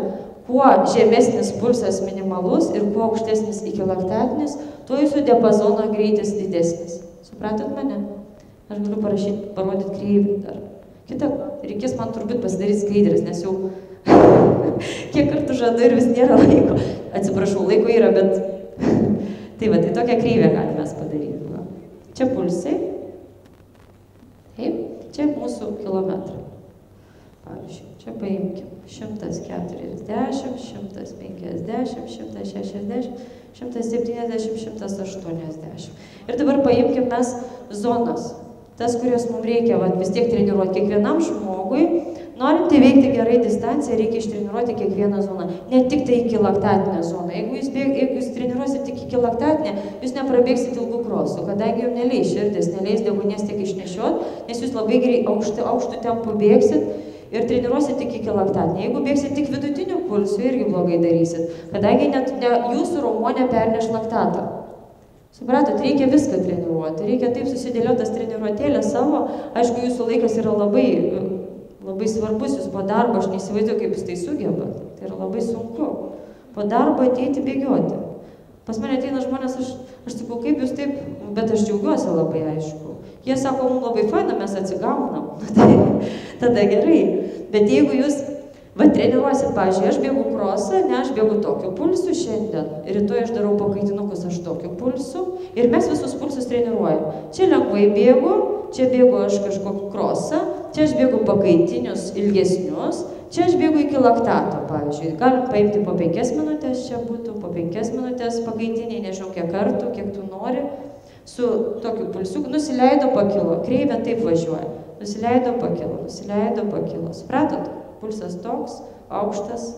Kuo žemesnis pulsas minimalus ir kuo aukštesnis iki laktatinis, tuo jūsų diapazono greitis didesnis. Supratot mane? Aš galiu parašyti, parodyti kreivį dar. Kita, reikės man turbūt pasidaryti skaidrės, nes jau kiek kartų žadu ir vis nėra laiko. Atsiprašau, laiko yra, bet tai va, tai tokią kreivę galime padaryti. Va. Čia pulsai, taip, čia mūsų kilometrai. Pavyzdžiui, čia paimkim šimtas keturiasdešimt, šimtas penkiasdešimt, šimtas šešiasdešimt, šimtas septyniasdešimt, šimtas aštuoniasdešimt. Ir dabar paimkime mes zonas, tas, kurios mums reikia vat, vis tiek treniruoti kiekvienam žmogui. Norint įveikti gerai distanciją, reikia ištreniruoti kiekvieną zoną, ne tik tai iki laktatinę zoną. Jeigu jūs, bėg, jeigu jūs treniruosit tik iki laktatinę, jūs neprabėgsit ilgų krosų, kadangi jums neleis širdis, neleis deguonies tiek išnešiot, nes jūs labai grei aukštų, aukštų tempų bėgsit ir treniruosit tik iki laktatinę. Jeigu bėgsit tik vidutiniu pulsu, irgi blogai darysit, kadangi net ne, jūsų raumo neperneš laktatą. Supratot, reikia viską treniruoti, reikia taip susidėliotas treniruotėlę savo, aišku, jūsų laikas yra labai... Labai svarbus, jūs po darbo, aš neįsivaizduoju, kaip jūs tai sugebat. Tai yra labai sunku. Po darbo ateiti bėgioti. Pas mane ateina žmonės, aš, aš sakau, kaip jūs taip, bet aš džiaugiuosi labai, aišku. Jie sako, mums labai faina, mes atsigaunam. Tai tada gerai. Bet jeigu jūs, va, treniruosit, pavyzdžiui, aš bėgu krosą, ne, aš bėgu tokiu pulsu šiandien. Rytoj aš darau pakaitinukus, aš tokiu pulsu. Ir mes visus pulsus treniruojam. Čia lengvai bėgu, čia bėgu aš kažkokį krosą. Čia aš bėgu pakaitinius ilgesnius, čia aš bėgu iki laktato, pavyzdžiui. Galim paimti po penkias minutės, čia būtų po penkias minutės pakaitiniai, nežinau kiek kartų, kiek tu nori. Su tokiu pulsiu, nusileido, pakilo, kreivė taip važiuoja. Nusileido, pakilo, nusileido, pakilo. Supratot? Pulsas toks, aukštas,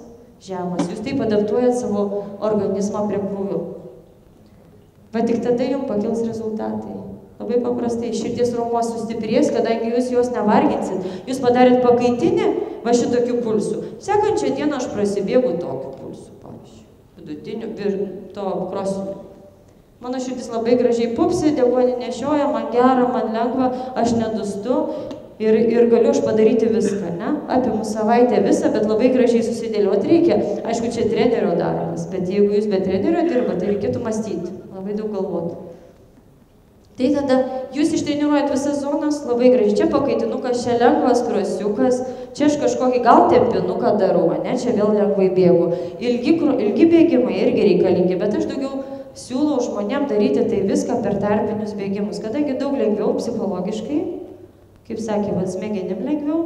žemas. Jūs taip adaptuojat savo organizmą prie krūvių. Va tik tada jums pakils rezultatai. Labai paprastai, širdies raumos sustiprės, kadangi jūs jos nevarginsit. Jūs padarėt pakaitinį, va šitokiu pulsu. Sekančią dieną aš prasibėgu tokiu pulsu, pavyzdžiui, vidutiniu, vir, to krosiniu. Mano širdis labai gražiai pupsi, deguonį nešioja, man gera, man lengva, aš nedustu ir, ir galiu aš padaryti viską, ne? Apimu savaitę visą, bet labai gražiai susidėlioti reikia. Aišku, čia trenerio darbas, bet jeigu jūs be trenerio dirba, tai reikėtų mąstyti, labai daug galvoti. Tai tada jūs ištreniruojat visas zonas, labai gražiai, čia pakaitinukas, čia lengvas krosiukas, čia aš kažkokį gal tempinuką darau, ne, čia vėl lengvai bėgu. Ilgi, ilgi bėgimai irgi reikalingi, bet aš daugiau siūlau žmonėm daryti tai viską per tarpinius bėgimus, kadangi daug lengviau psichologiškai, kaip sakė, va, smegenim lengviau,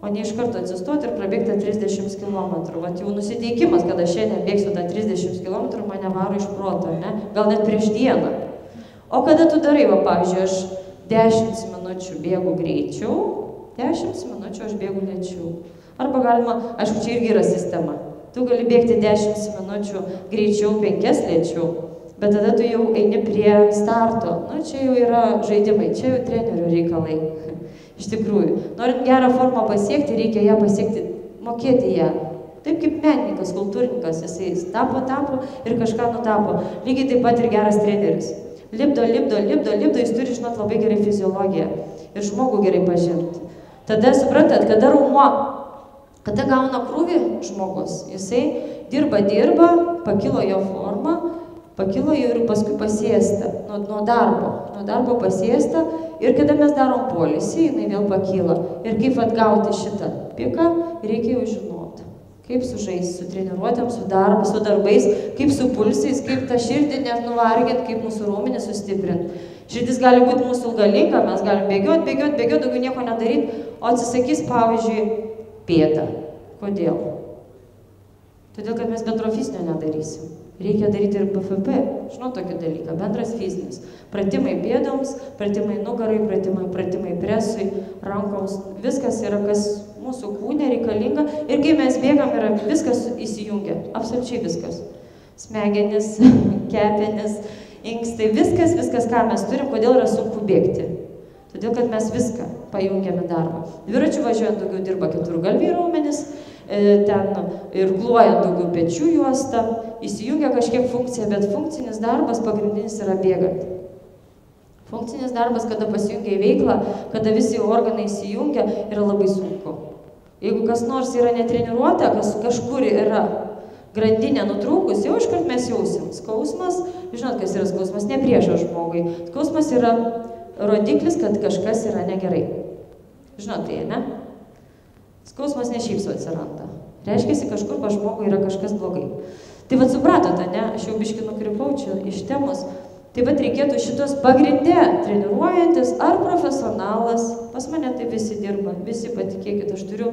o ne iš karto atsistoti ir prabėgti trisdešimt kilometrų. Vat jau nusiteikimas, kad aš šiandien bėgsiu tą trisdešimt kilometrų, mane varo iš proto, ne? Gal net prieš dieną. O kada tu darai, va, pavyzdžiui, aš dešimt minučių bėgu greičiau, dešimt minučių aš bėgu lėčiau. Arba galima, aišku, čia irgi yra sistema. Tu gali bėgti dešimt minučių greičiau, penkias lėčiau, bet tada tu jau eini prie starto. Nu, čia jau yra žaidimai, čia jau trenerių reikalai. Iš tikrųjų, norint gerą formą pasiekti, reikia ją pasiekti, mokėti ją. Taip kaip menininkas, kultūrininkas, jisai tapo, tapo ir kažką nutapo. Lygiai taip pat ir geras treneris. Lipdo, lipdo, lipdo, lipdo, jis turi žinot labai gerai fiziologiją ir žmogų gerai pažinti. Tada suprantat, kada raumuo, kada gauna krūvį žmogus, jisai dirba, dirba, pakilo jo formą, pakilo jo ir paskui pasiesta, nuo, nuo darbo, nuo darbo pasiesta ir kada mes darom polisį, jinai vėl pakyla. Ir kaip atgauti šitą piką, reikia jau žinoti, kaip su žais, su treniruotėm, su darbu, su darbais, kaip su pulsiais, kaip tą širdį nenuvarginti, kaip mūsų raumenį sustiprinti. Širdis gali būti mūsų ilgalinga, mes galim bėgioti, bėgioti, bėgioti, daugiau nieko nedaryti, o atsisakys, pavyzdžiui, pėda. Kodėl? Todėl, kad mes bendro fizinio nedarysim. Reikia daryti ir B F P, žinau tokį dalyką, bendras fizinis. Pratimai pėdoms, pratimai nugarai, pratimai, pratimai presui, rankoms, viskas yra, kas mūsų kūne reikalinga. Ir kai mes bėgam, yra viskas įsijungia, absoliučiai viskas. Smegenis, kepenis, inkstai, viskas, viskas, ką mes turim, kodėl yra sunku bėgti. Todėl, kad mes viską pajungiame darbą. Dviračių važiuojant daugiau dirba keturgalviai raumenis, ten ir gluojant daugiau pečių juostą, įsijungia kažkiek funkcija, bet funkcinis darbas pagrindinis yra bėgant. Funkcinis darbas, kada pasijungia į veiklą, kada visi organai įsijungia, yra labai sunku. Jeigu kas nors yra netreniruota, kas kažkur yra grandinė nutrūkus, jau iškart mes jausim. Skausmas, žinot, kas yra skausmas, ne priešas žmogui. Skausmas yra rodiklis, kad kažkas yra negerai. Žinot, tai, ne? Skausmas ne šiaip sau atsiranda. Reiškiasi, kažkur pas žmogui yra kažkas blogai. Tai vat supratote, ne? Aš jau biškį nukrypau čia iš temos. Tai vat reikėtų šitos pagrinde treniruojantis ar profesionalas. Pas mane tai visi dirba. Visi, patikėkit, aš turiu...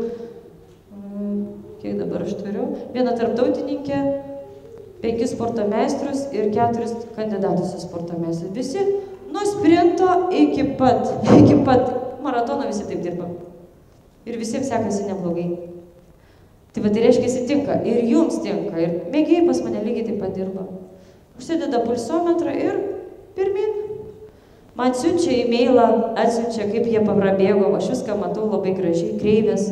Kiek dabar aš turiu? Vieną tarptautininkę, penkis sporto meistrus ir keturis kandidatus į sporto meistrus. Visi nuo sprinto iki pat, iki pat maratono visi taip dirba. Ir visiems sekasi neblogai. Tai va, tai reiškia, įsitinka. Ir jums tinka. Ir mėgiai pas mane lygiai taip pat dirba. Užsideda pulsometrą ir pirmin. Man siunčia e-mailą, atsiunčia, kaip jie paprabėgo. Aš viską matau labai gražiai, kreivės.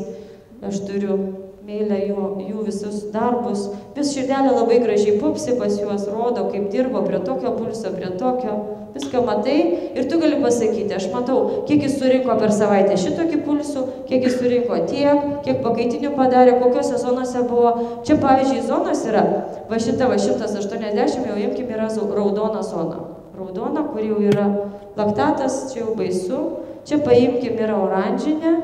Aš turiu meilę jų, jų visus darbus. Vis širdelė labai gražiai pupsi pas juos, rodo, kaip dirbo prie tokio pulso, prie tokio. Viską matai ir tu gali pasakyti, aš matau, kiek jis surinko per savaitę šitokį pulsų, kiek jis surinko tiek, kiek pakaitinių padarė, kokiose zonose buvo. Čia, pavyzdžiui, zonos yra, va šita, va šimtas aštuoniasdešimt, jau imkim, yra raudona zona. Raudona, kur jau yra laktatas, čia jau baisu. Čia, paimkim, yra oranžinė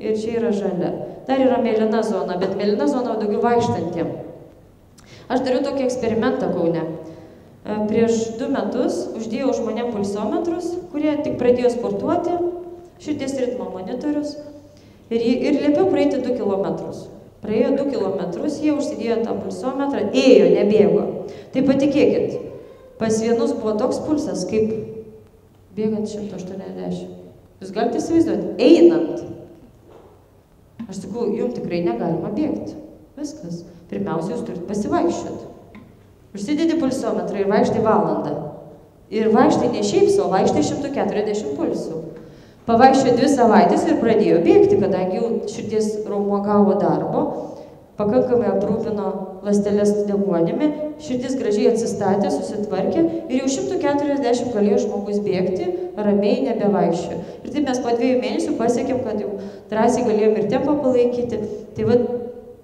ir čia yra žalia. Dar yra mėlyna zona, bet mėlyna zona daugiau vaikštantiem. Aš dariau tokį eksperimentą Kaune. Prieš du metus uždėjau žmonėm pulsometrus, kurie tik pradėjo sportuoti, širdies ritmo monitorius, ir, ir liepiau praeiti du kilometrus. Praėjo du kilometrus, jie užsidėjo tą pulsometrą, ėjo, nebėgo. Tai patikėkit, pas vienus buvo toks pulsas, kaip bėgant šimtas aštuoniasdešimt. Jūs galite įsivaizduoti, einant. Aš sakau, jums tikrai negalima bėgti. Viskas. Pirmiausia, jūs turite pasivaikščioti. Užsidedi pulsometrą ir vaikštai valandą. Ir vaikštai ne šiaip savo, vaikštai šimtas keturiasdešimt pulsų. Pavaikščia dvi savaitės ir pradėjo bėgti, kadangi jau širdies raumuo gavo darbo, pakankamai aprūpino ląsteles deguonimi, širdis gražiai atsistatė, susitvarkė ir jau šimtas keturiasdešimt galėjo žmogus bėgti, ramiai nebevaikščia. Ir taip mes po dviejų mėnesių pasiekėm, kad jau drąsiai galėjom ir tempą palaikyti. Tai va,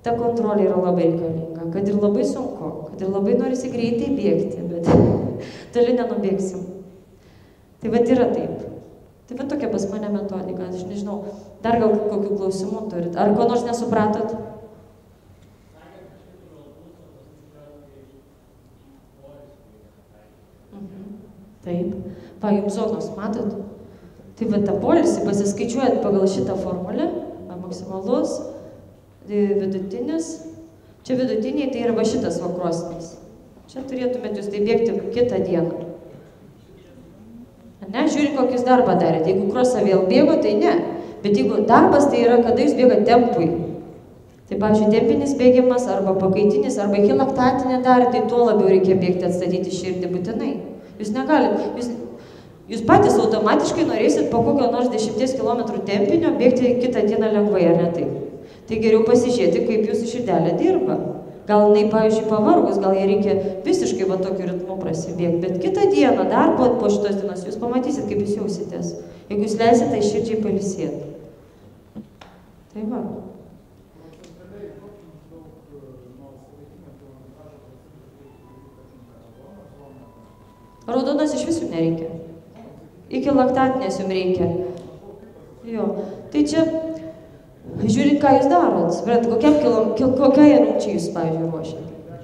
ta kontrolė yra labai reikalinga, kad ir labai sunku, kad ir labai norisi greitai bėgti, bet toli nenubėgsim. Tai vat yra taip. Tai vat tokia pas mane metodika, aš nežinau, dar gal kokių klausimų turit, ar ko nors nesupratot? Taip. Va, jums zonos matot? Tai va, tą polisį pasiskaičiuojat pagal šitą formulę, va, maksimalus, vidutinis. Čia vidutiniai tai yra va šitas vakrosnis. Čia turėtumėt jūs tai bėgti kitą dieną. Ne, žiūri, kokius darbą darėt. Jeigu krosą vėl bėgo, tai ne. Bet jeigu darbas, tai yra, kada jūs bėgat tempui. Tai, pavyzdžiui, tempinis bėgimas, arba pakaitinis, arba iki laktatinę darė, tai tuo labiau reikia bėgti, atstatyti širdį būtinai. Jūs negalite, jūs, jūs patys automatiškai norėsit po kokio nors dešimties kilometrų tempinio bėgti kitą dieną lengvai, ar ne taip. Tai geriau pasižiūrėti, kaip jūsų širdelė dirba. Gal jinai, pavyzdžiui, pavargus, gal jie reikia visiškai va tokiu ritmu prasibėgti. Bet kitą dieną, dar po, po šitos dienos, jūs pamatysit, kaip jūs jausitės. Jeigu jūs leisite, tai širdžiai pailsėti. Tai va. Raudonos iš visų nereikia. Iki laktatinės jums reikia. Jo. Tai čia... Žiūrint, ką jūs darot, suprat, kokiai rungčiai jūs, pavyzdžiui, ruošiate.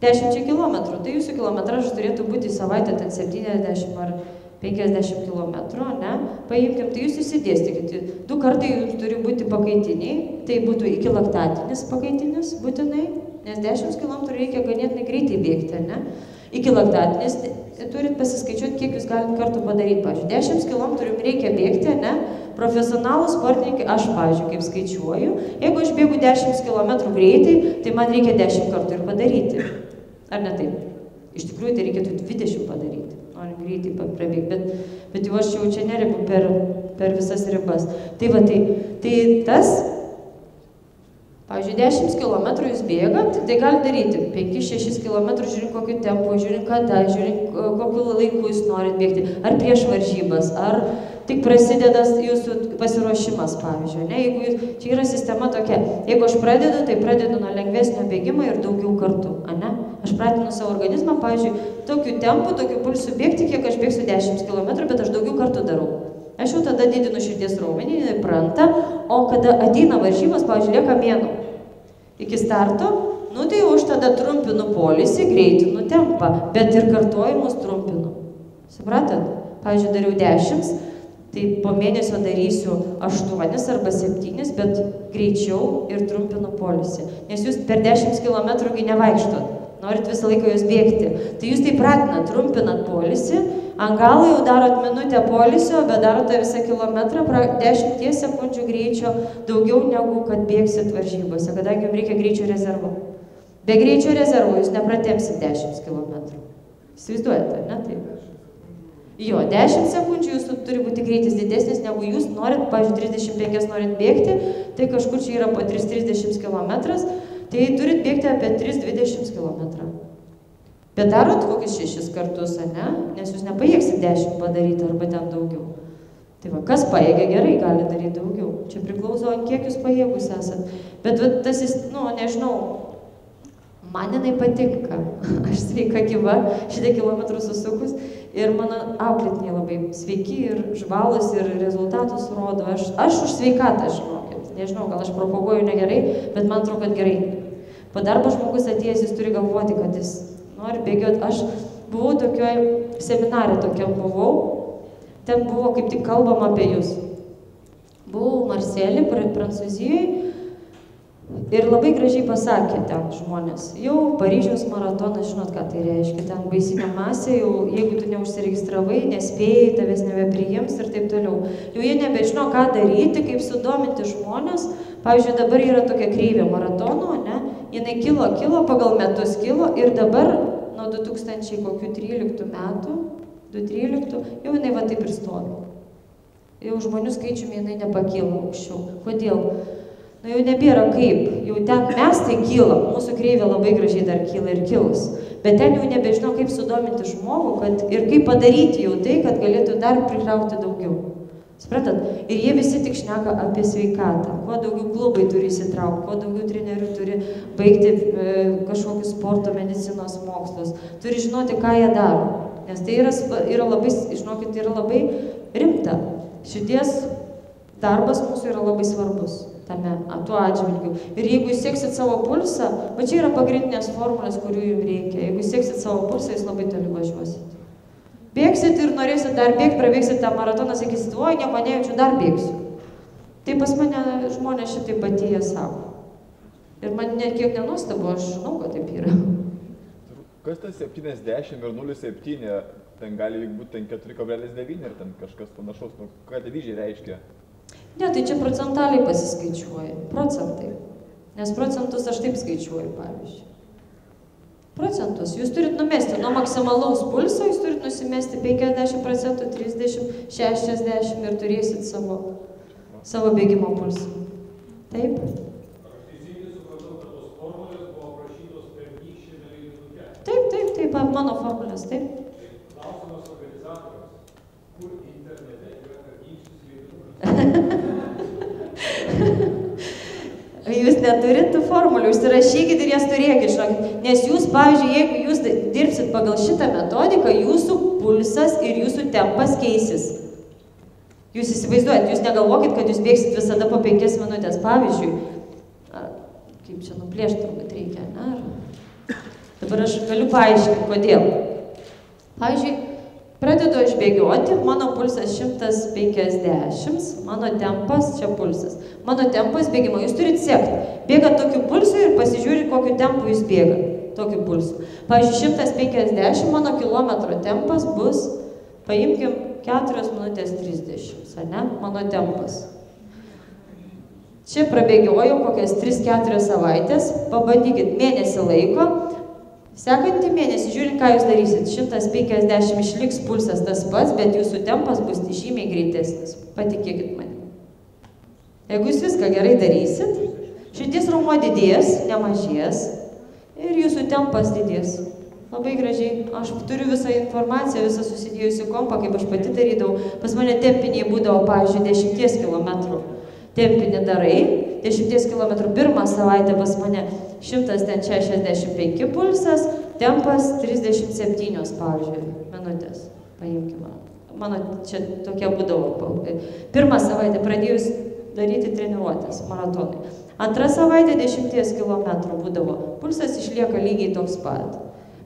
dešimt kilometrų, tai jūsų kilometražas turėtų būti į savaitę ten septyniasdešimt ar penkiasdešimt kilometrų, ne? Paimkim, tai jūs įsidėstykite. Du kartai jums turi būti pakaitiniai, tai būtų iki laktatinis pakaitinis būtinai, nes dešimt kilometrų reikia ganėtinai greitai bėgti, ne? Iki laktatinis turit pasiskaičiuoti, kiek jūs galite kartų padaryti, pavyzdžiui. dešimt kilometrų reikia bėgti, ne? Profesionalų sportininkai, aš, pavyzdžiui, kaip skaičiuoju, jeigu aš bėgu dešimt kilometrų greitai, tai man reikia dešimt kartų ir padaryti. Ar ne taip? Iš tikrųjų, tai reikėtų dvidešimt padaryti. Norim greitai prabėgti, bet, bet jau aš jau čia nerepu per, per visas ribas. Tai va, tai, tai tas, pavyzdžiui, dešimt kilometrų jūs bėgat, tai gali daryti penki šeši kilometrų, žiūrint kokiu tempu, žiūrint kada, žiūrint kokiu laiku jūs norit bėgti, ar prieš varžybas, ar... Tik prasideda jūsų pasiruošimas, pavyzdžiui, ne? Jeigu jūs, čia yra sistema tokia, jeigu aš pradedu, tai pradedu nuo lengvesnio bėgimo ir daugiau kartų, ane? Aš pratinu savo organizmą, pavyzdžiui, tokiu tempu, tokiu pulsu bėgti, kiek aš bėgsiu dešimt kilometrų, bet aš daugiau kartų darau. Aš jau tada didinu širdies raumenį, įpranta, o kada ateina varžybos, pavyzdžiui, lieka mėnuo. Iki starto, nu tai jau aš tada trumpinu polisį, greitinu tempą, bet ir kartojimus trumpinu. Supratat? Pavyzdžiui, dariau dešimt. Tai po mėnesio darysiu aštuonis arba septynis, bet greičiau ir trumpinu polisį. Nes jūs per dešimt kilometrų nevaikštot, norit visą laiką jūs bėgti. Tai jūs tai pratinat, trumpinat polisį, ant galo jau darot minutę polisio, bet darote visą kilometrą dešimt sekundžių greičio daugiau negu kad bėgsit varžybose, kadangi jums reikia greičio rezervo. Be greičio rezervo jūs nepratemsit dešimt kilometrų. Įsivaizduojate, ne taip? Jo, dešimt sekundžių jūsų turi būti greitis didesnis, negu jūs norit, pavyzdžiui, trisdešimt penkias norit bėgti, tai kažkur čia yra po tris trisdešimt kilometrų, tai turit bėgti apie tris dvidešimt kilometrų. Bet darot kokius šešis kartus, ne? Nes jūs nepajėgsit dešimt padaryti arba ten daugiau. Tai va, kas pajėgia gerai, gali daryti daugiau. Čia priklauso, kiek jūs pajėgus esat. Bet va, tas, nu, nežinau, man jinai patinka. Aš sveika gyva, šitą kilometrų susukus. Ir mano auklėtiniai labai sveiki ir žvalus ir rezultatus rodo. Aš, aš už sveikatą, žinokit. Nežinau, gal aš propaguoju negerai, bet man atrodo, kad gerai. Po darbo žmogus atėjęs, jis turi galvoti, kad jis nori bėgioti. Aš buvau tokioj seminarė, tokiam buvau. Ten buvo kaip tik kalbama apie jūs. Buvau Marselį, Prancūzijoje. Ir labai gražiai pasakė ten žmonės, jau Paryžiaus maratonas, žinot, ką tai reiškia, ten baisinė masė, jau jeigu tu neužsiregistravai, nespėjai, tavęs nebepriims ir taip toliau. Jau jie nebežino, ką daryti, kaip sudominti žmonės. Pavyzdžiui, dabar yra tokia kreivė maratono, ne, jinai kilo, kilo, pagal metus kilo ir dabar nuo du tūkstančiai tryliktų metų, du tūkstančiai tryliktų, jau jinai va taip ir stovi. Jau žmonių skaičiumi jinai nepakilo aukščiau. Kodėl? Nu, jau nebėra kaip, jau ten mes tai kyla, mūsų kreivė labai gražiai dar kyla ir kilus, bet ten jau nebežinau, kaip sudominti žmogų, kad ir kaip padaryti jau tai, kad galėtų dar prikrauti daugiau. Supratat? Ir jie visi tik šneka apie sveikatą, kuo daugiau klubai turi įsitraukti, kuo daugiau trenerių turi baigti e, kažkokius sporto medicinos mokslus, turi žinoti, ką jie daro, nes tai yra, yra labai, žinokit, tai yra labai rimta. Šities darbas mūsų yra labai svarbus tame, tuo atžvilgiu. Ir jeigu jūs sieksit savo pulsą, va čia yra pagrindinės formulės, kurių jums reikia. Jeigu jūs sieksit savo pulsą, jūs labai toli važiuosit. bėgsit ir norėsit dar bėgti, prabėgsit tą maratoną, sakysit, oi, nieko nejaučiu, dar bėgsiu. Tai pas mane žmonės šitai patyje savo. Ir man nekiek nenuostabu, aš žinau, kad taip yra. Kas tas septyniasdešimt ir nulis septyni, ten gali būti keturi kablelis devyni ir ten kažkas panašaus, nu, ką tai dydžiai reiškia? Ne, tai čia procentaliai pasiskaičiuoja, procentai. Nes procentus aš taip skaičiuoju, pavyzdžiui. Procentus. Jūs turit numesti nuo maksimalaus pulso, jūs turit nusimesti penkiasdešimt procentų, trisdešimt, šešiasdešimt ir turėsit savo, savo bėgimo pulsą. Taip? Ar teisingai supratau, kad tos formulės buvo aprašytos pernykščiame leidinuke? Taip, taip, taip, mano formulės, taip. Klausimas organizatoriams, kur internete yra pernykštis leidinukas? Jūs neturit tų formulių, užsirašykit ir jas turėkit, žinokit. Nes jūs, pavyzdžiui, jeigu jūs dirbsit pagal šitą metodiką, jūsų pulsas ir jūsų tempas keisis. Jūs įsivaizduojat, jūs negalvokit, kad jūs bėgsit visada po penkias minutės. Pavyzdžiui, ar, kaip čia nuplėšti turbūt reikia, ne? Ar... Dabar aš galiu paaiškinti, kodėl. Pavyzdžiui, pradedu aš bėgioti, mano pulsas šimtas penkiasdešimt, mano tempas, čia pulsas, mano tempas bėgimo, jūs turit sekti. Bėga tokiu pulsu ir pasižiūri, kokiu tempu jūs bėga, tokiu pulsu. Pavyzdžiui, šimtas penkiasdešimt mano kilometro tempas bus, paimkim, keturios minutės trisdešimt, ne, mano tempas. Čia prabėgiojau kokias tris keturias savaitės, pabandykit mėnesį laiko. Sekantį mėnesį, žiūrint, ką jūs darysit, šimtas penkiasdešimt išliks pulsas tas pats, bet jūsų tempas bus žymiai greitesnis. Patikėkit mane. Jeigu jūs viską gerai darysit, širdies raumuo didės, nemažės ir jūsų tempas didės. Labai gražiai. Aš turiu visą informaciją, visą susidėjusių kompą, kaip aš pati darydavau. Pas mane tempiniai būdavo, pavyzdžiui, dešimties kilometrų. Tempinį darai, dešimties kilometrų pirmą savaitę pas mane šimtas šešiasdešimt penki pulsas, tempas trisdešimt septynios, pavyzdžiui, minutės. Paimkime. Mano čia tokia būdavo. Pirmą savaitę pradėjus daryti treniruotės, maratonai. Antrą savaitę dešimties kilometrų būdavo. Pulsas išlieka lygiai toks pat.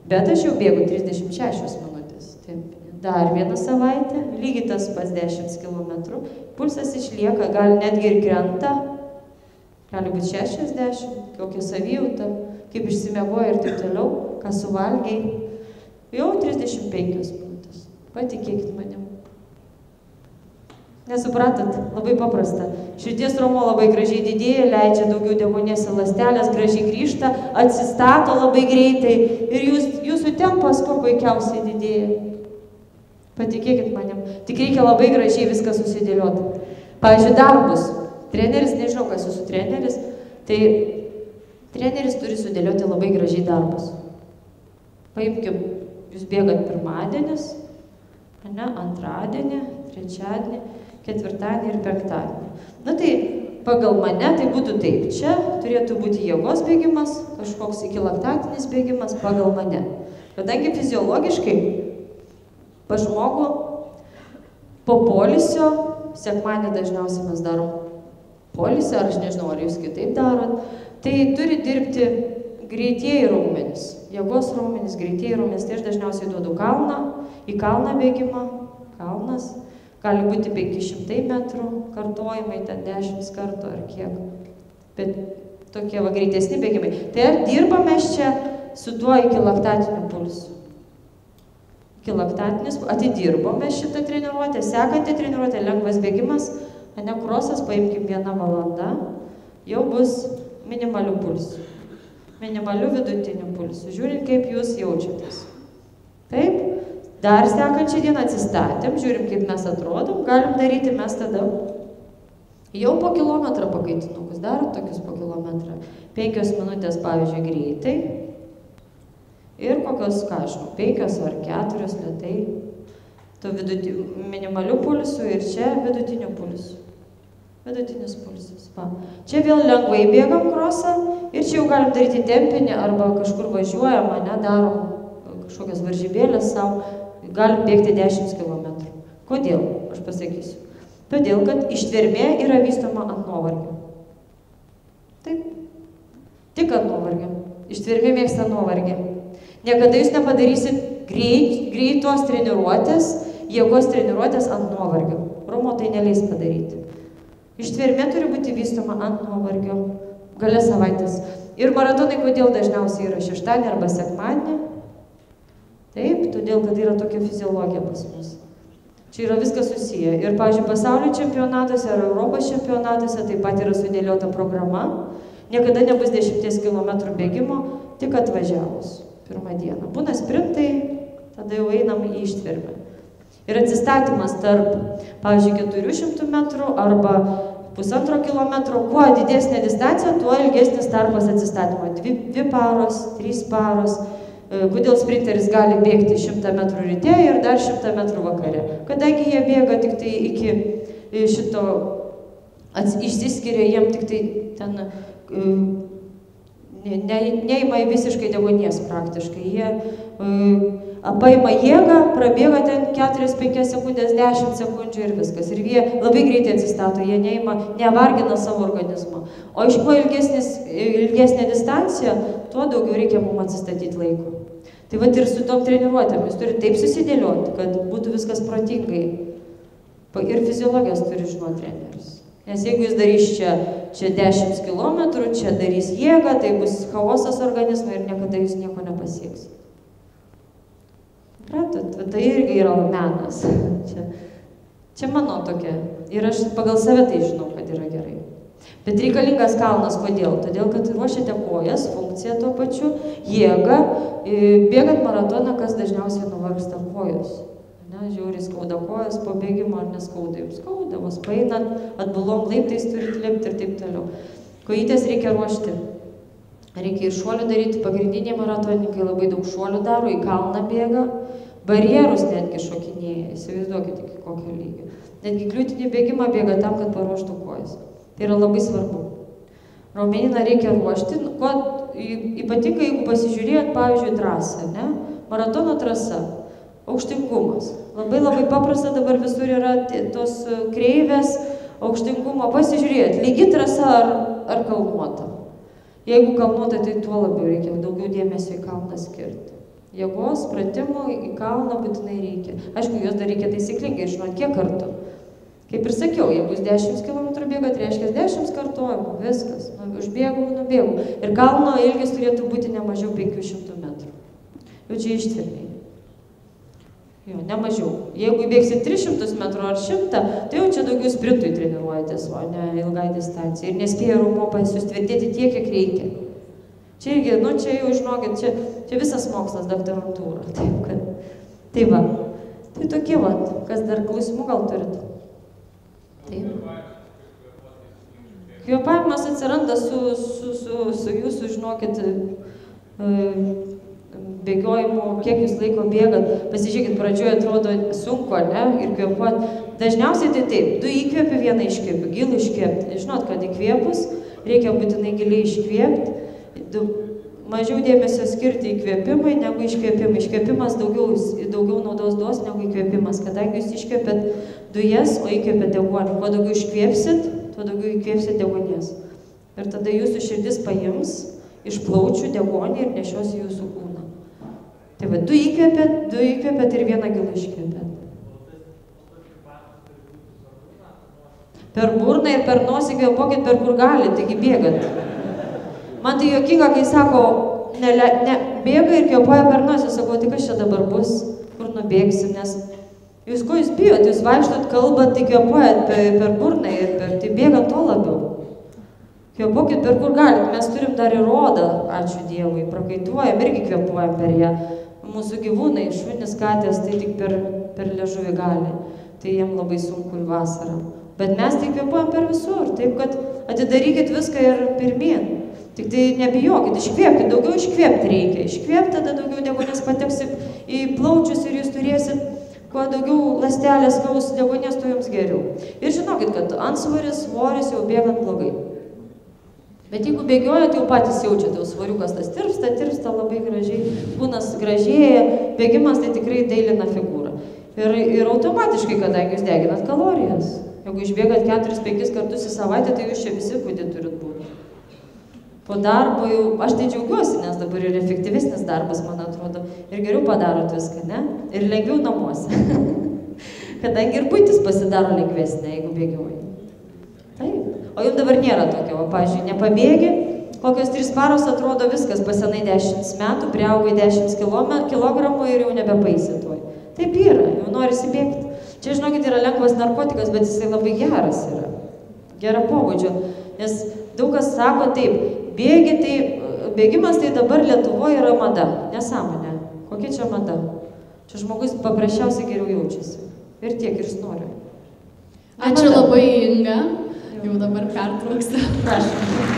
Bet aš jau bėgu trisdešimt šešios minutės. Tempinį. Dar vieną savaitę, lygiai tas pas dešimt kilometrų, pulsas išlieka, gal netgi ir krenta, gali būti šešiasdešimt, kokia savijauta, kaip išsimiegoja ir taip toliau, ką suvalgiai, jau trisdešimt penkios minutės, patikėkit manim. Nesupratat, labai paprasta, širdies raumuo labai gražiai didėja, leidžia daugiau deguonies į ląsteles, gražiai grįžta, atsistato labai greitai ir jūs, jūsų tempas kuo puikiausiai didėja. Patikėkit manim, tik reikia labai gražiai viską susidėlioti. Pavyzdžiui, darbus. Treneris, nežinau, kas jūsų treneris, tai treneris turi sudėlioti labai gražiai darbus. Paimkim, jūs bėgat pirmadienis, ne, antradienį, trečiadienį, ketvirtadienį ir penktadienį. Na tai pagal mane tai būtų taip. Čia turėtų būti jėgos bėgimas, kažkoks iki laktatinis bėgimas pagal mane. Kadangi fiziologiškai pas žmogų po polisio, sekmanį dažniausiai mes darom polisio, ar aš nežinau, ar jūs kitaip darot, tai turi dirbti greitieji raumenys, jėgos raumenys, greitieji raumenys, tai aš dažniausiai duodu kalną, į kalną bėgimą, kalnas, gali būti penki šimtai metrų, kartojimai ten dešimt kartų ar kiek, bet tokie va greitesni bėgimai. Tai ar dirbame čia su tuo iki laktatiniu pulsu? Kilaktatinis, atidirbome šitą treniruotę, sekantį treniruotę, lengvas bėgimas, ne krosas, paimkim vieną valandą, jau bus minimalių pulsų, minimalių vidutinių pulsų, žiūrim, kaip jūs jaučiatės. Taip, dar sekančią dieną atsistatėm, žiūrim, kaip mes atrodom, galim daryti mes tada jau po kilometrą pakaitinukus, darot tokius po kilometrą, penkios minutės, pavyzdžiui, greitai. Ir kokios, ką aš žinau, penkios ar keturios lėtai, tu minimalių pulsų ir čia vidutinių pulsų. Vidutinis pulsas. Va. Čia vėl lengvai bėgam krosą ir čia jau galim daryti tempinį arba kažkur važiuojam, ne, darom kažkokias varžybėlės savo, galim bėgti dešimt kilometrų. Kodėl? Aš pasakysiu. Todėl, kad ištvermė yra vystoma ant nuovargio. Taip. Tik ant nuovargio. Ištvermė mėgsta nuovargį. Niekada jūs nepadarysit greit, greitos treniruotės, jėgos treniruotės ant nuovargio. Romo tai neleis padaryti. Ištvermė turi būti vystoma ant nuovargio, gale savaitės. Ir maratonai kodėl dažniausiai yra šeštadienį arba sekmadienį? Taip, todėl, kad yra tokia fiziologija pas mus. Čia yra viskas susiję. Ir, pavyzdžiui, pasaulio čempionatuose ar Europos čempionatuose taip pat yra sudėliota programa. Niekada nebus dešimties kilometrų bėgimo, tik atvažiavus pirmą dieną. Būna sprintai, tada jau einam į ištvermę. Ir atsistatymas tarp, pavyzdžiui, keturių šimtų metrų arba pusantro kilometro, kuo didesnė distancija, tuo ilgesnis tarpas atsistatymo. Dvi, dvi paros, trys paros. Kodėl sprinteris gali bėgti šimtą metrų ryte ir dar šimtą metrų vakare? Kadangi jie bėga tik tai iki šito, ats, išsiskiria jiem tik tai ten, ne, neima visiškai deguonies praktiškai. Jie apaima jėgą, prabėga ten keturias penkias sekundės, dešimt sekundžių ir viskas. Ir jie labai greitai atsistato, jie neima, nevargina savo organizmą. O iš kuo ilgesnė distancija, tuo daugiau reikia mums atsistatyti laiko. Tai vat ir su tom treniruotėm jūs turi taip susidėlioti, kad būtų viskas protingai. Ir fiziologijas turi žinoti treneris. Nes jeigu jis darys čia, čia dešimt kilometrų, čia darys jėgą, tai bus chaosas organizmui ir niekada jūs nieko nepasieks. Pratot, tai irgi yra menas. Čia, čia mano tokia. Ir aš pagal save tai žinau, kad yra gerai. Bet reikalingas kalnas kodėl? Todėl, kad ruošiate kojas, funkciją tuo pačiu, jėgą, bėgant maratoną, kas dažniausiai nuvargsta kojos. Ne, žiūri, skauda kojas po bėgimo ar neskauda, jums skauda, vos painant, atbulom laiptais turit lipti ir taip toliau. Kojytės reikia ruošti. Reikia ir šuolių daryti, pagrindiniai maratoninkai labai daug šuolių daro, į kalną bėga, barjerus netgi šokinėja, įsivaizduokit iki kokio lygio. Netgi kliūtinį bėgimą bėga tam, kad paruoštų kojas. Tai yra labai svarbu. Raumeniną reikia ruošti, ko, ypatingai jeigu pasižiūrėjot, pavyzdžiui, trasą, ne? Maratono trasa, aukštingumas. Labai labai paprasta, dabar visur yra tos kreivės aukštingumo. Pasižiūrėjot, lygi trasa ar, ar kalnuota. Jeigu kalnuota, tai tuo labiau reikia daugiau dėmesio į kalną skirti. Jėgos, pratimų į kalną būtinai reikia. Aišku, jos dar reikia taisyklingai žinoti, kiek kartų. Kaip ir sakiau, jeigu jūs dešimt kilometrų bėgat, reiškia dešimt kartojimų, viskas, nu, užbėgau, nubėgau. Ir kalno ilgis turėtų būti ne mažiau penkių šimtų metrų. Jau čia ištvermiai. Jo, ne mažiau. Jeigu įbėgsit tris šimtus metrų ar šimtą, tai jau čia daugiau sprintui treniruojatės, o ne ilgai distancijai. Ir nespėja rūmo pasistvirtėti tiek, kiek reikia. Čia irgi, nu čia jau žinokit, čia, čia visas mokslas, doktorantūra. Taip, kad, tai va, tai tokie va, kas dar klausimų gal turit? Kvėpavimas atsiranda su, su, su, su jūsų, žinokit, bėgiojimu, kiek jūs laiko bėgat. Pasižiūrėkit, pradžioje atrodo sunku, ne, ir kvėpuot. Dažniausiai tai taip, du įkvėpi, vieną iškvėpi, gilų iškvėpti. Žinot, kad įkvėpus reikia būtinai giliai iškvėpti, mažiau dėmesio skirti įkvėpimai negu iškvėpimai. Iškvėpimas daugiau, daugiau naudos duos negu įkvėpimas, kadangi jūs iškvėpėt dujas, o įkvėpėt deguonį. Kuo daugiau iškvėpsit, tuo daugiau įkvėpsit deguonies. Ir tada jūsų širdis paims iš plaučių deguonį ir nešios į jūsų kūną. Tai va, du įkvėpėt, du įkvėpėt ir vieną gilų iškvėpėt. Per burną ir per nosį kvėpokit, per kur gali, taigi bėgat. Man tai juokinga, kai sako, ne, ne, bėga ir kvėpuoja per nosį, sakau, tai kas čia dabar bus, kur nubėgsim, nes jūs ko jūs bijot, jūs vaikštot, kalbat, tai kvėpuojat per, per burną ir per, tai bėga to labiau. Kvėpuokit per kur galit, mes turim dar ir odą, ačiū Dievui, prakaituojam, irgi kvėpuojam per ją. Mūsų gyvūnai, šunys, katės, tai tik per, per liežuvį gali, tai jiem labai sunku į vasarą. Bet mes tai kvėpuojam per visur, taip kad atidarykit viską ir pirmin. Tik tai nebijokit, iškvėpkit, daugiau iškvėpti reikia. Iškvėpti, tada daugiau deguonies pateks į plaučius ir jūs turėsit, kuo daugiau ląstelės gaus deguonies, tuo jums geriau. Ir žinokit, kad antsvoris, svoris jau bėgant blogai. Bet jeigu bėgiojat, jau patys jaučiate, jau svoriukas tas tirpsta, tirpsta labai gražiai, kūnas gražėja, bėgimas tai tikrai dailina figūrą. Ir, ir automatiškai, kadangi jūs deginat kalorijas. Jeigu išbėgat keturis penkis kartus į savaitę, tai jūs čia visi kūdi turit būti. po darbo jau, aš tai džiaugiuosi, nes dabar ir efektyvesnis darbas, man atrodo, ir geriau padarot viską, ne? Ir lengviau namuose. Kadangi ir buitis pasidaro lengvesnė, jeigu bėgioji. Taip. O jums dabar nėra tokio, o, pavyzdžiui, nepabėgi, kokios trys paros atrodo viskas, pasenai dešimt metų, priaugai dešimt kilogramų ir jau nebepaisi tuoj. Taip yra, jau norisi bėgti. Čia, žinokit, yra lengvas narkotikas, bet jisai labai geras yra. Gera pobūdžio. Nes daug kas sako taip, bėgi, tai, bėgimas tai dabar Lietuvoje yra mada. Nesąmonė. Kokia čia mada? Čia žmogus paprasčiausiai geriau jaučiasi. Ir tiek, ir jis nori. Ačiū labai, Inga. Jau dabar pertrauksiu. Prašau.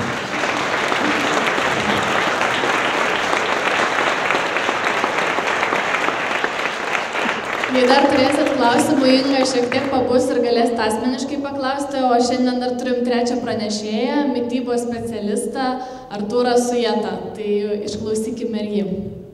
Jei dar turėsit klausimų, Inga šiek tiek pabus ir galėsit asmeniškai paklausti, o šiandien dar turim trečią pranešėją, mitybos specialistą Artūrą Sujetą. Tai išklausykime ir jį.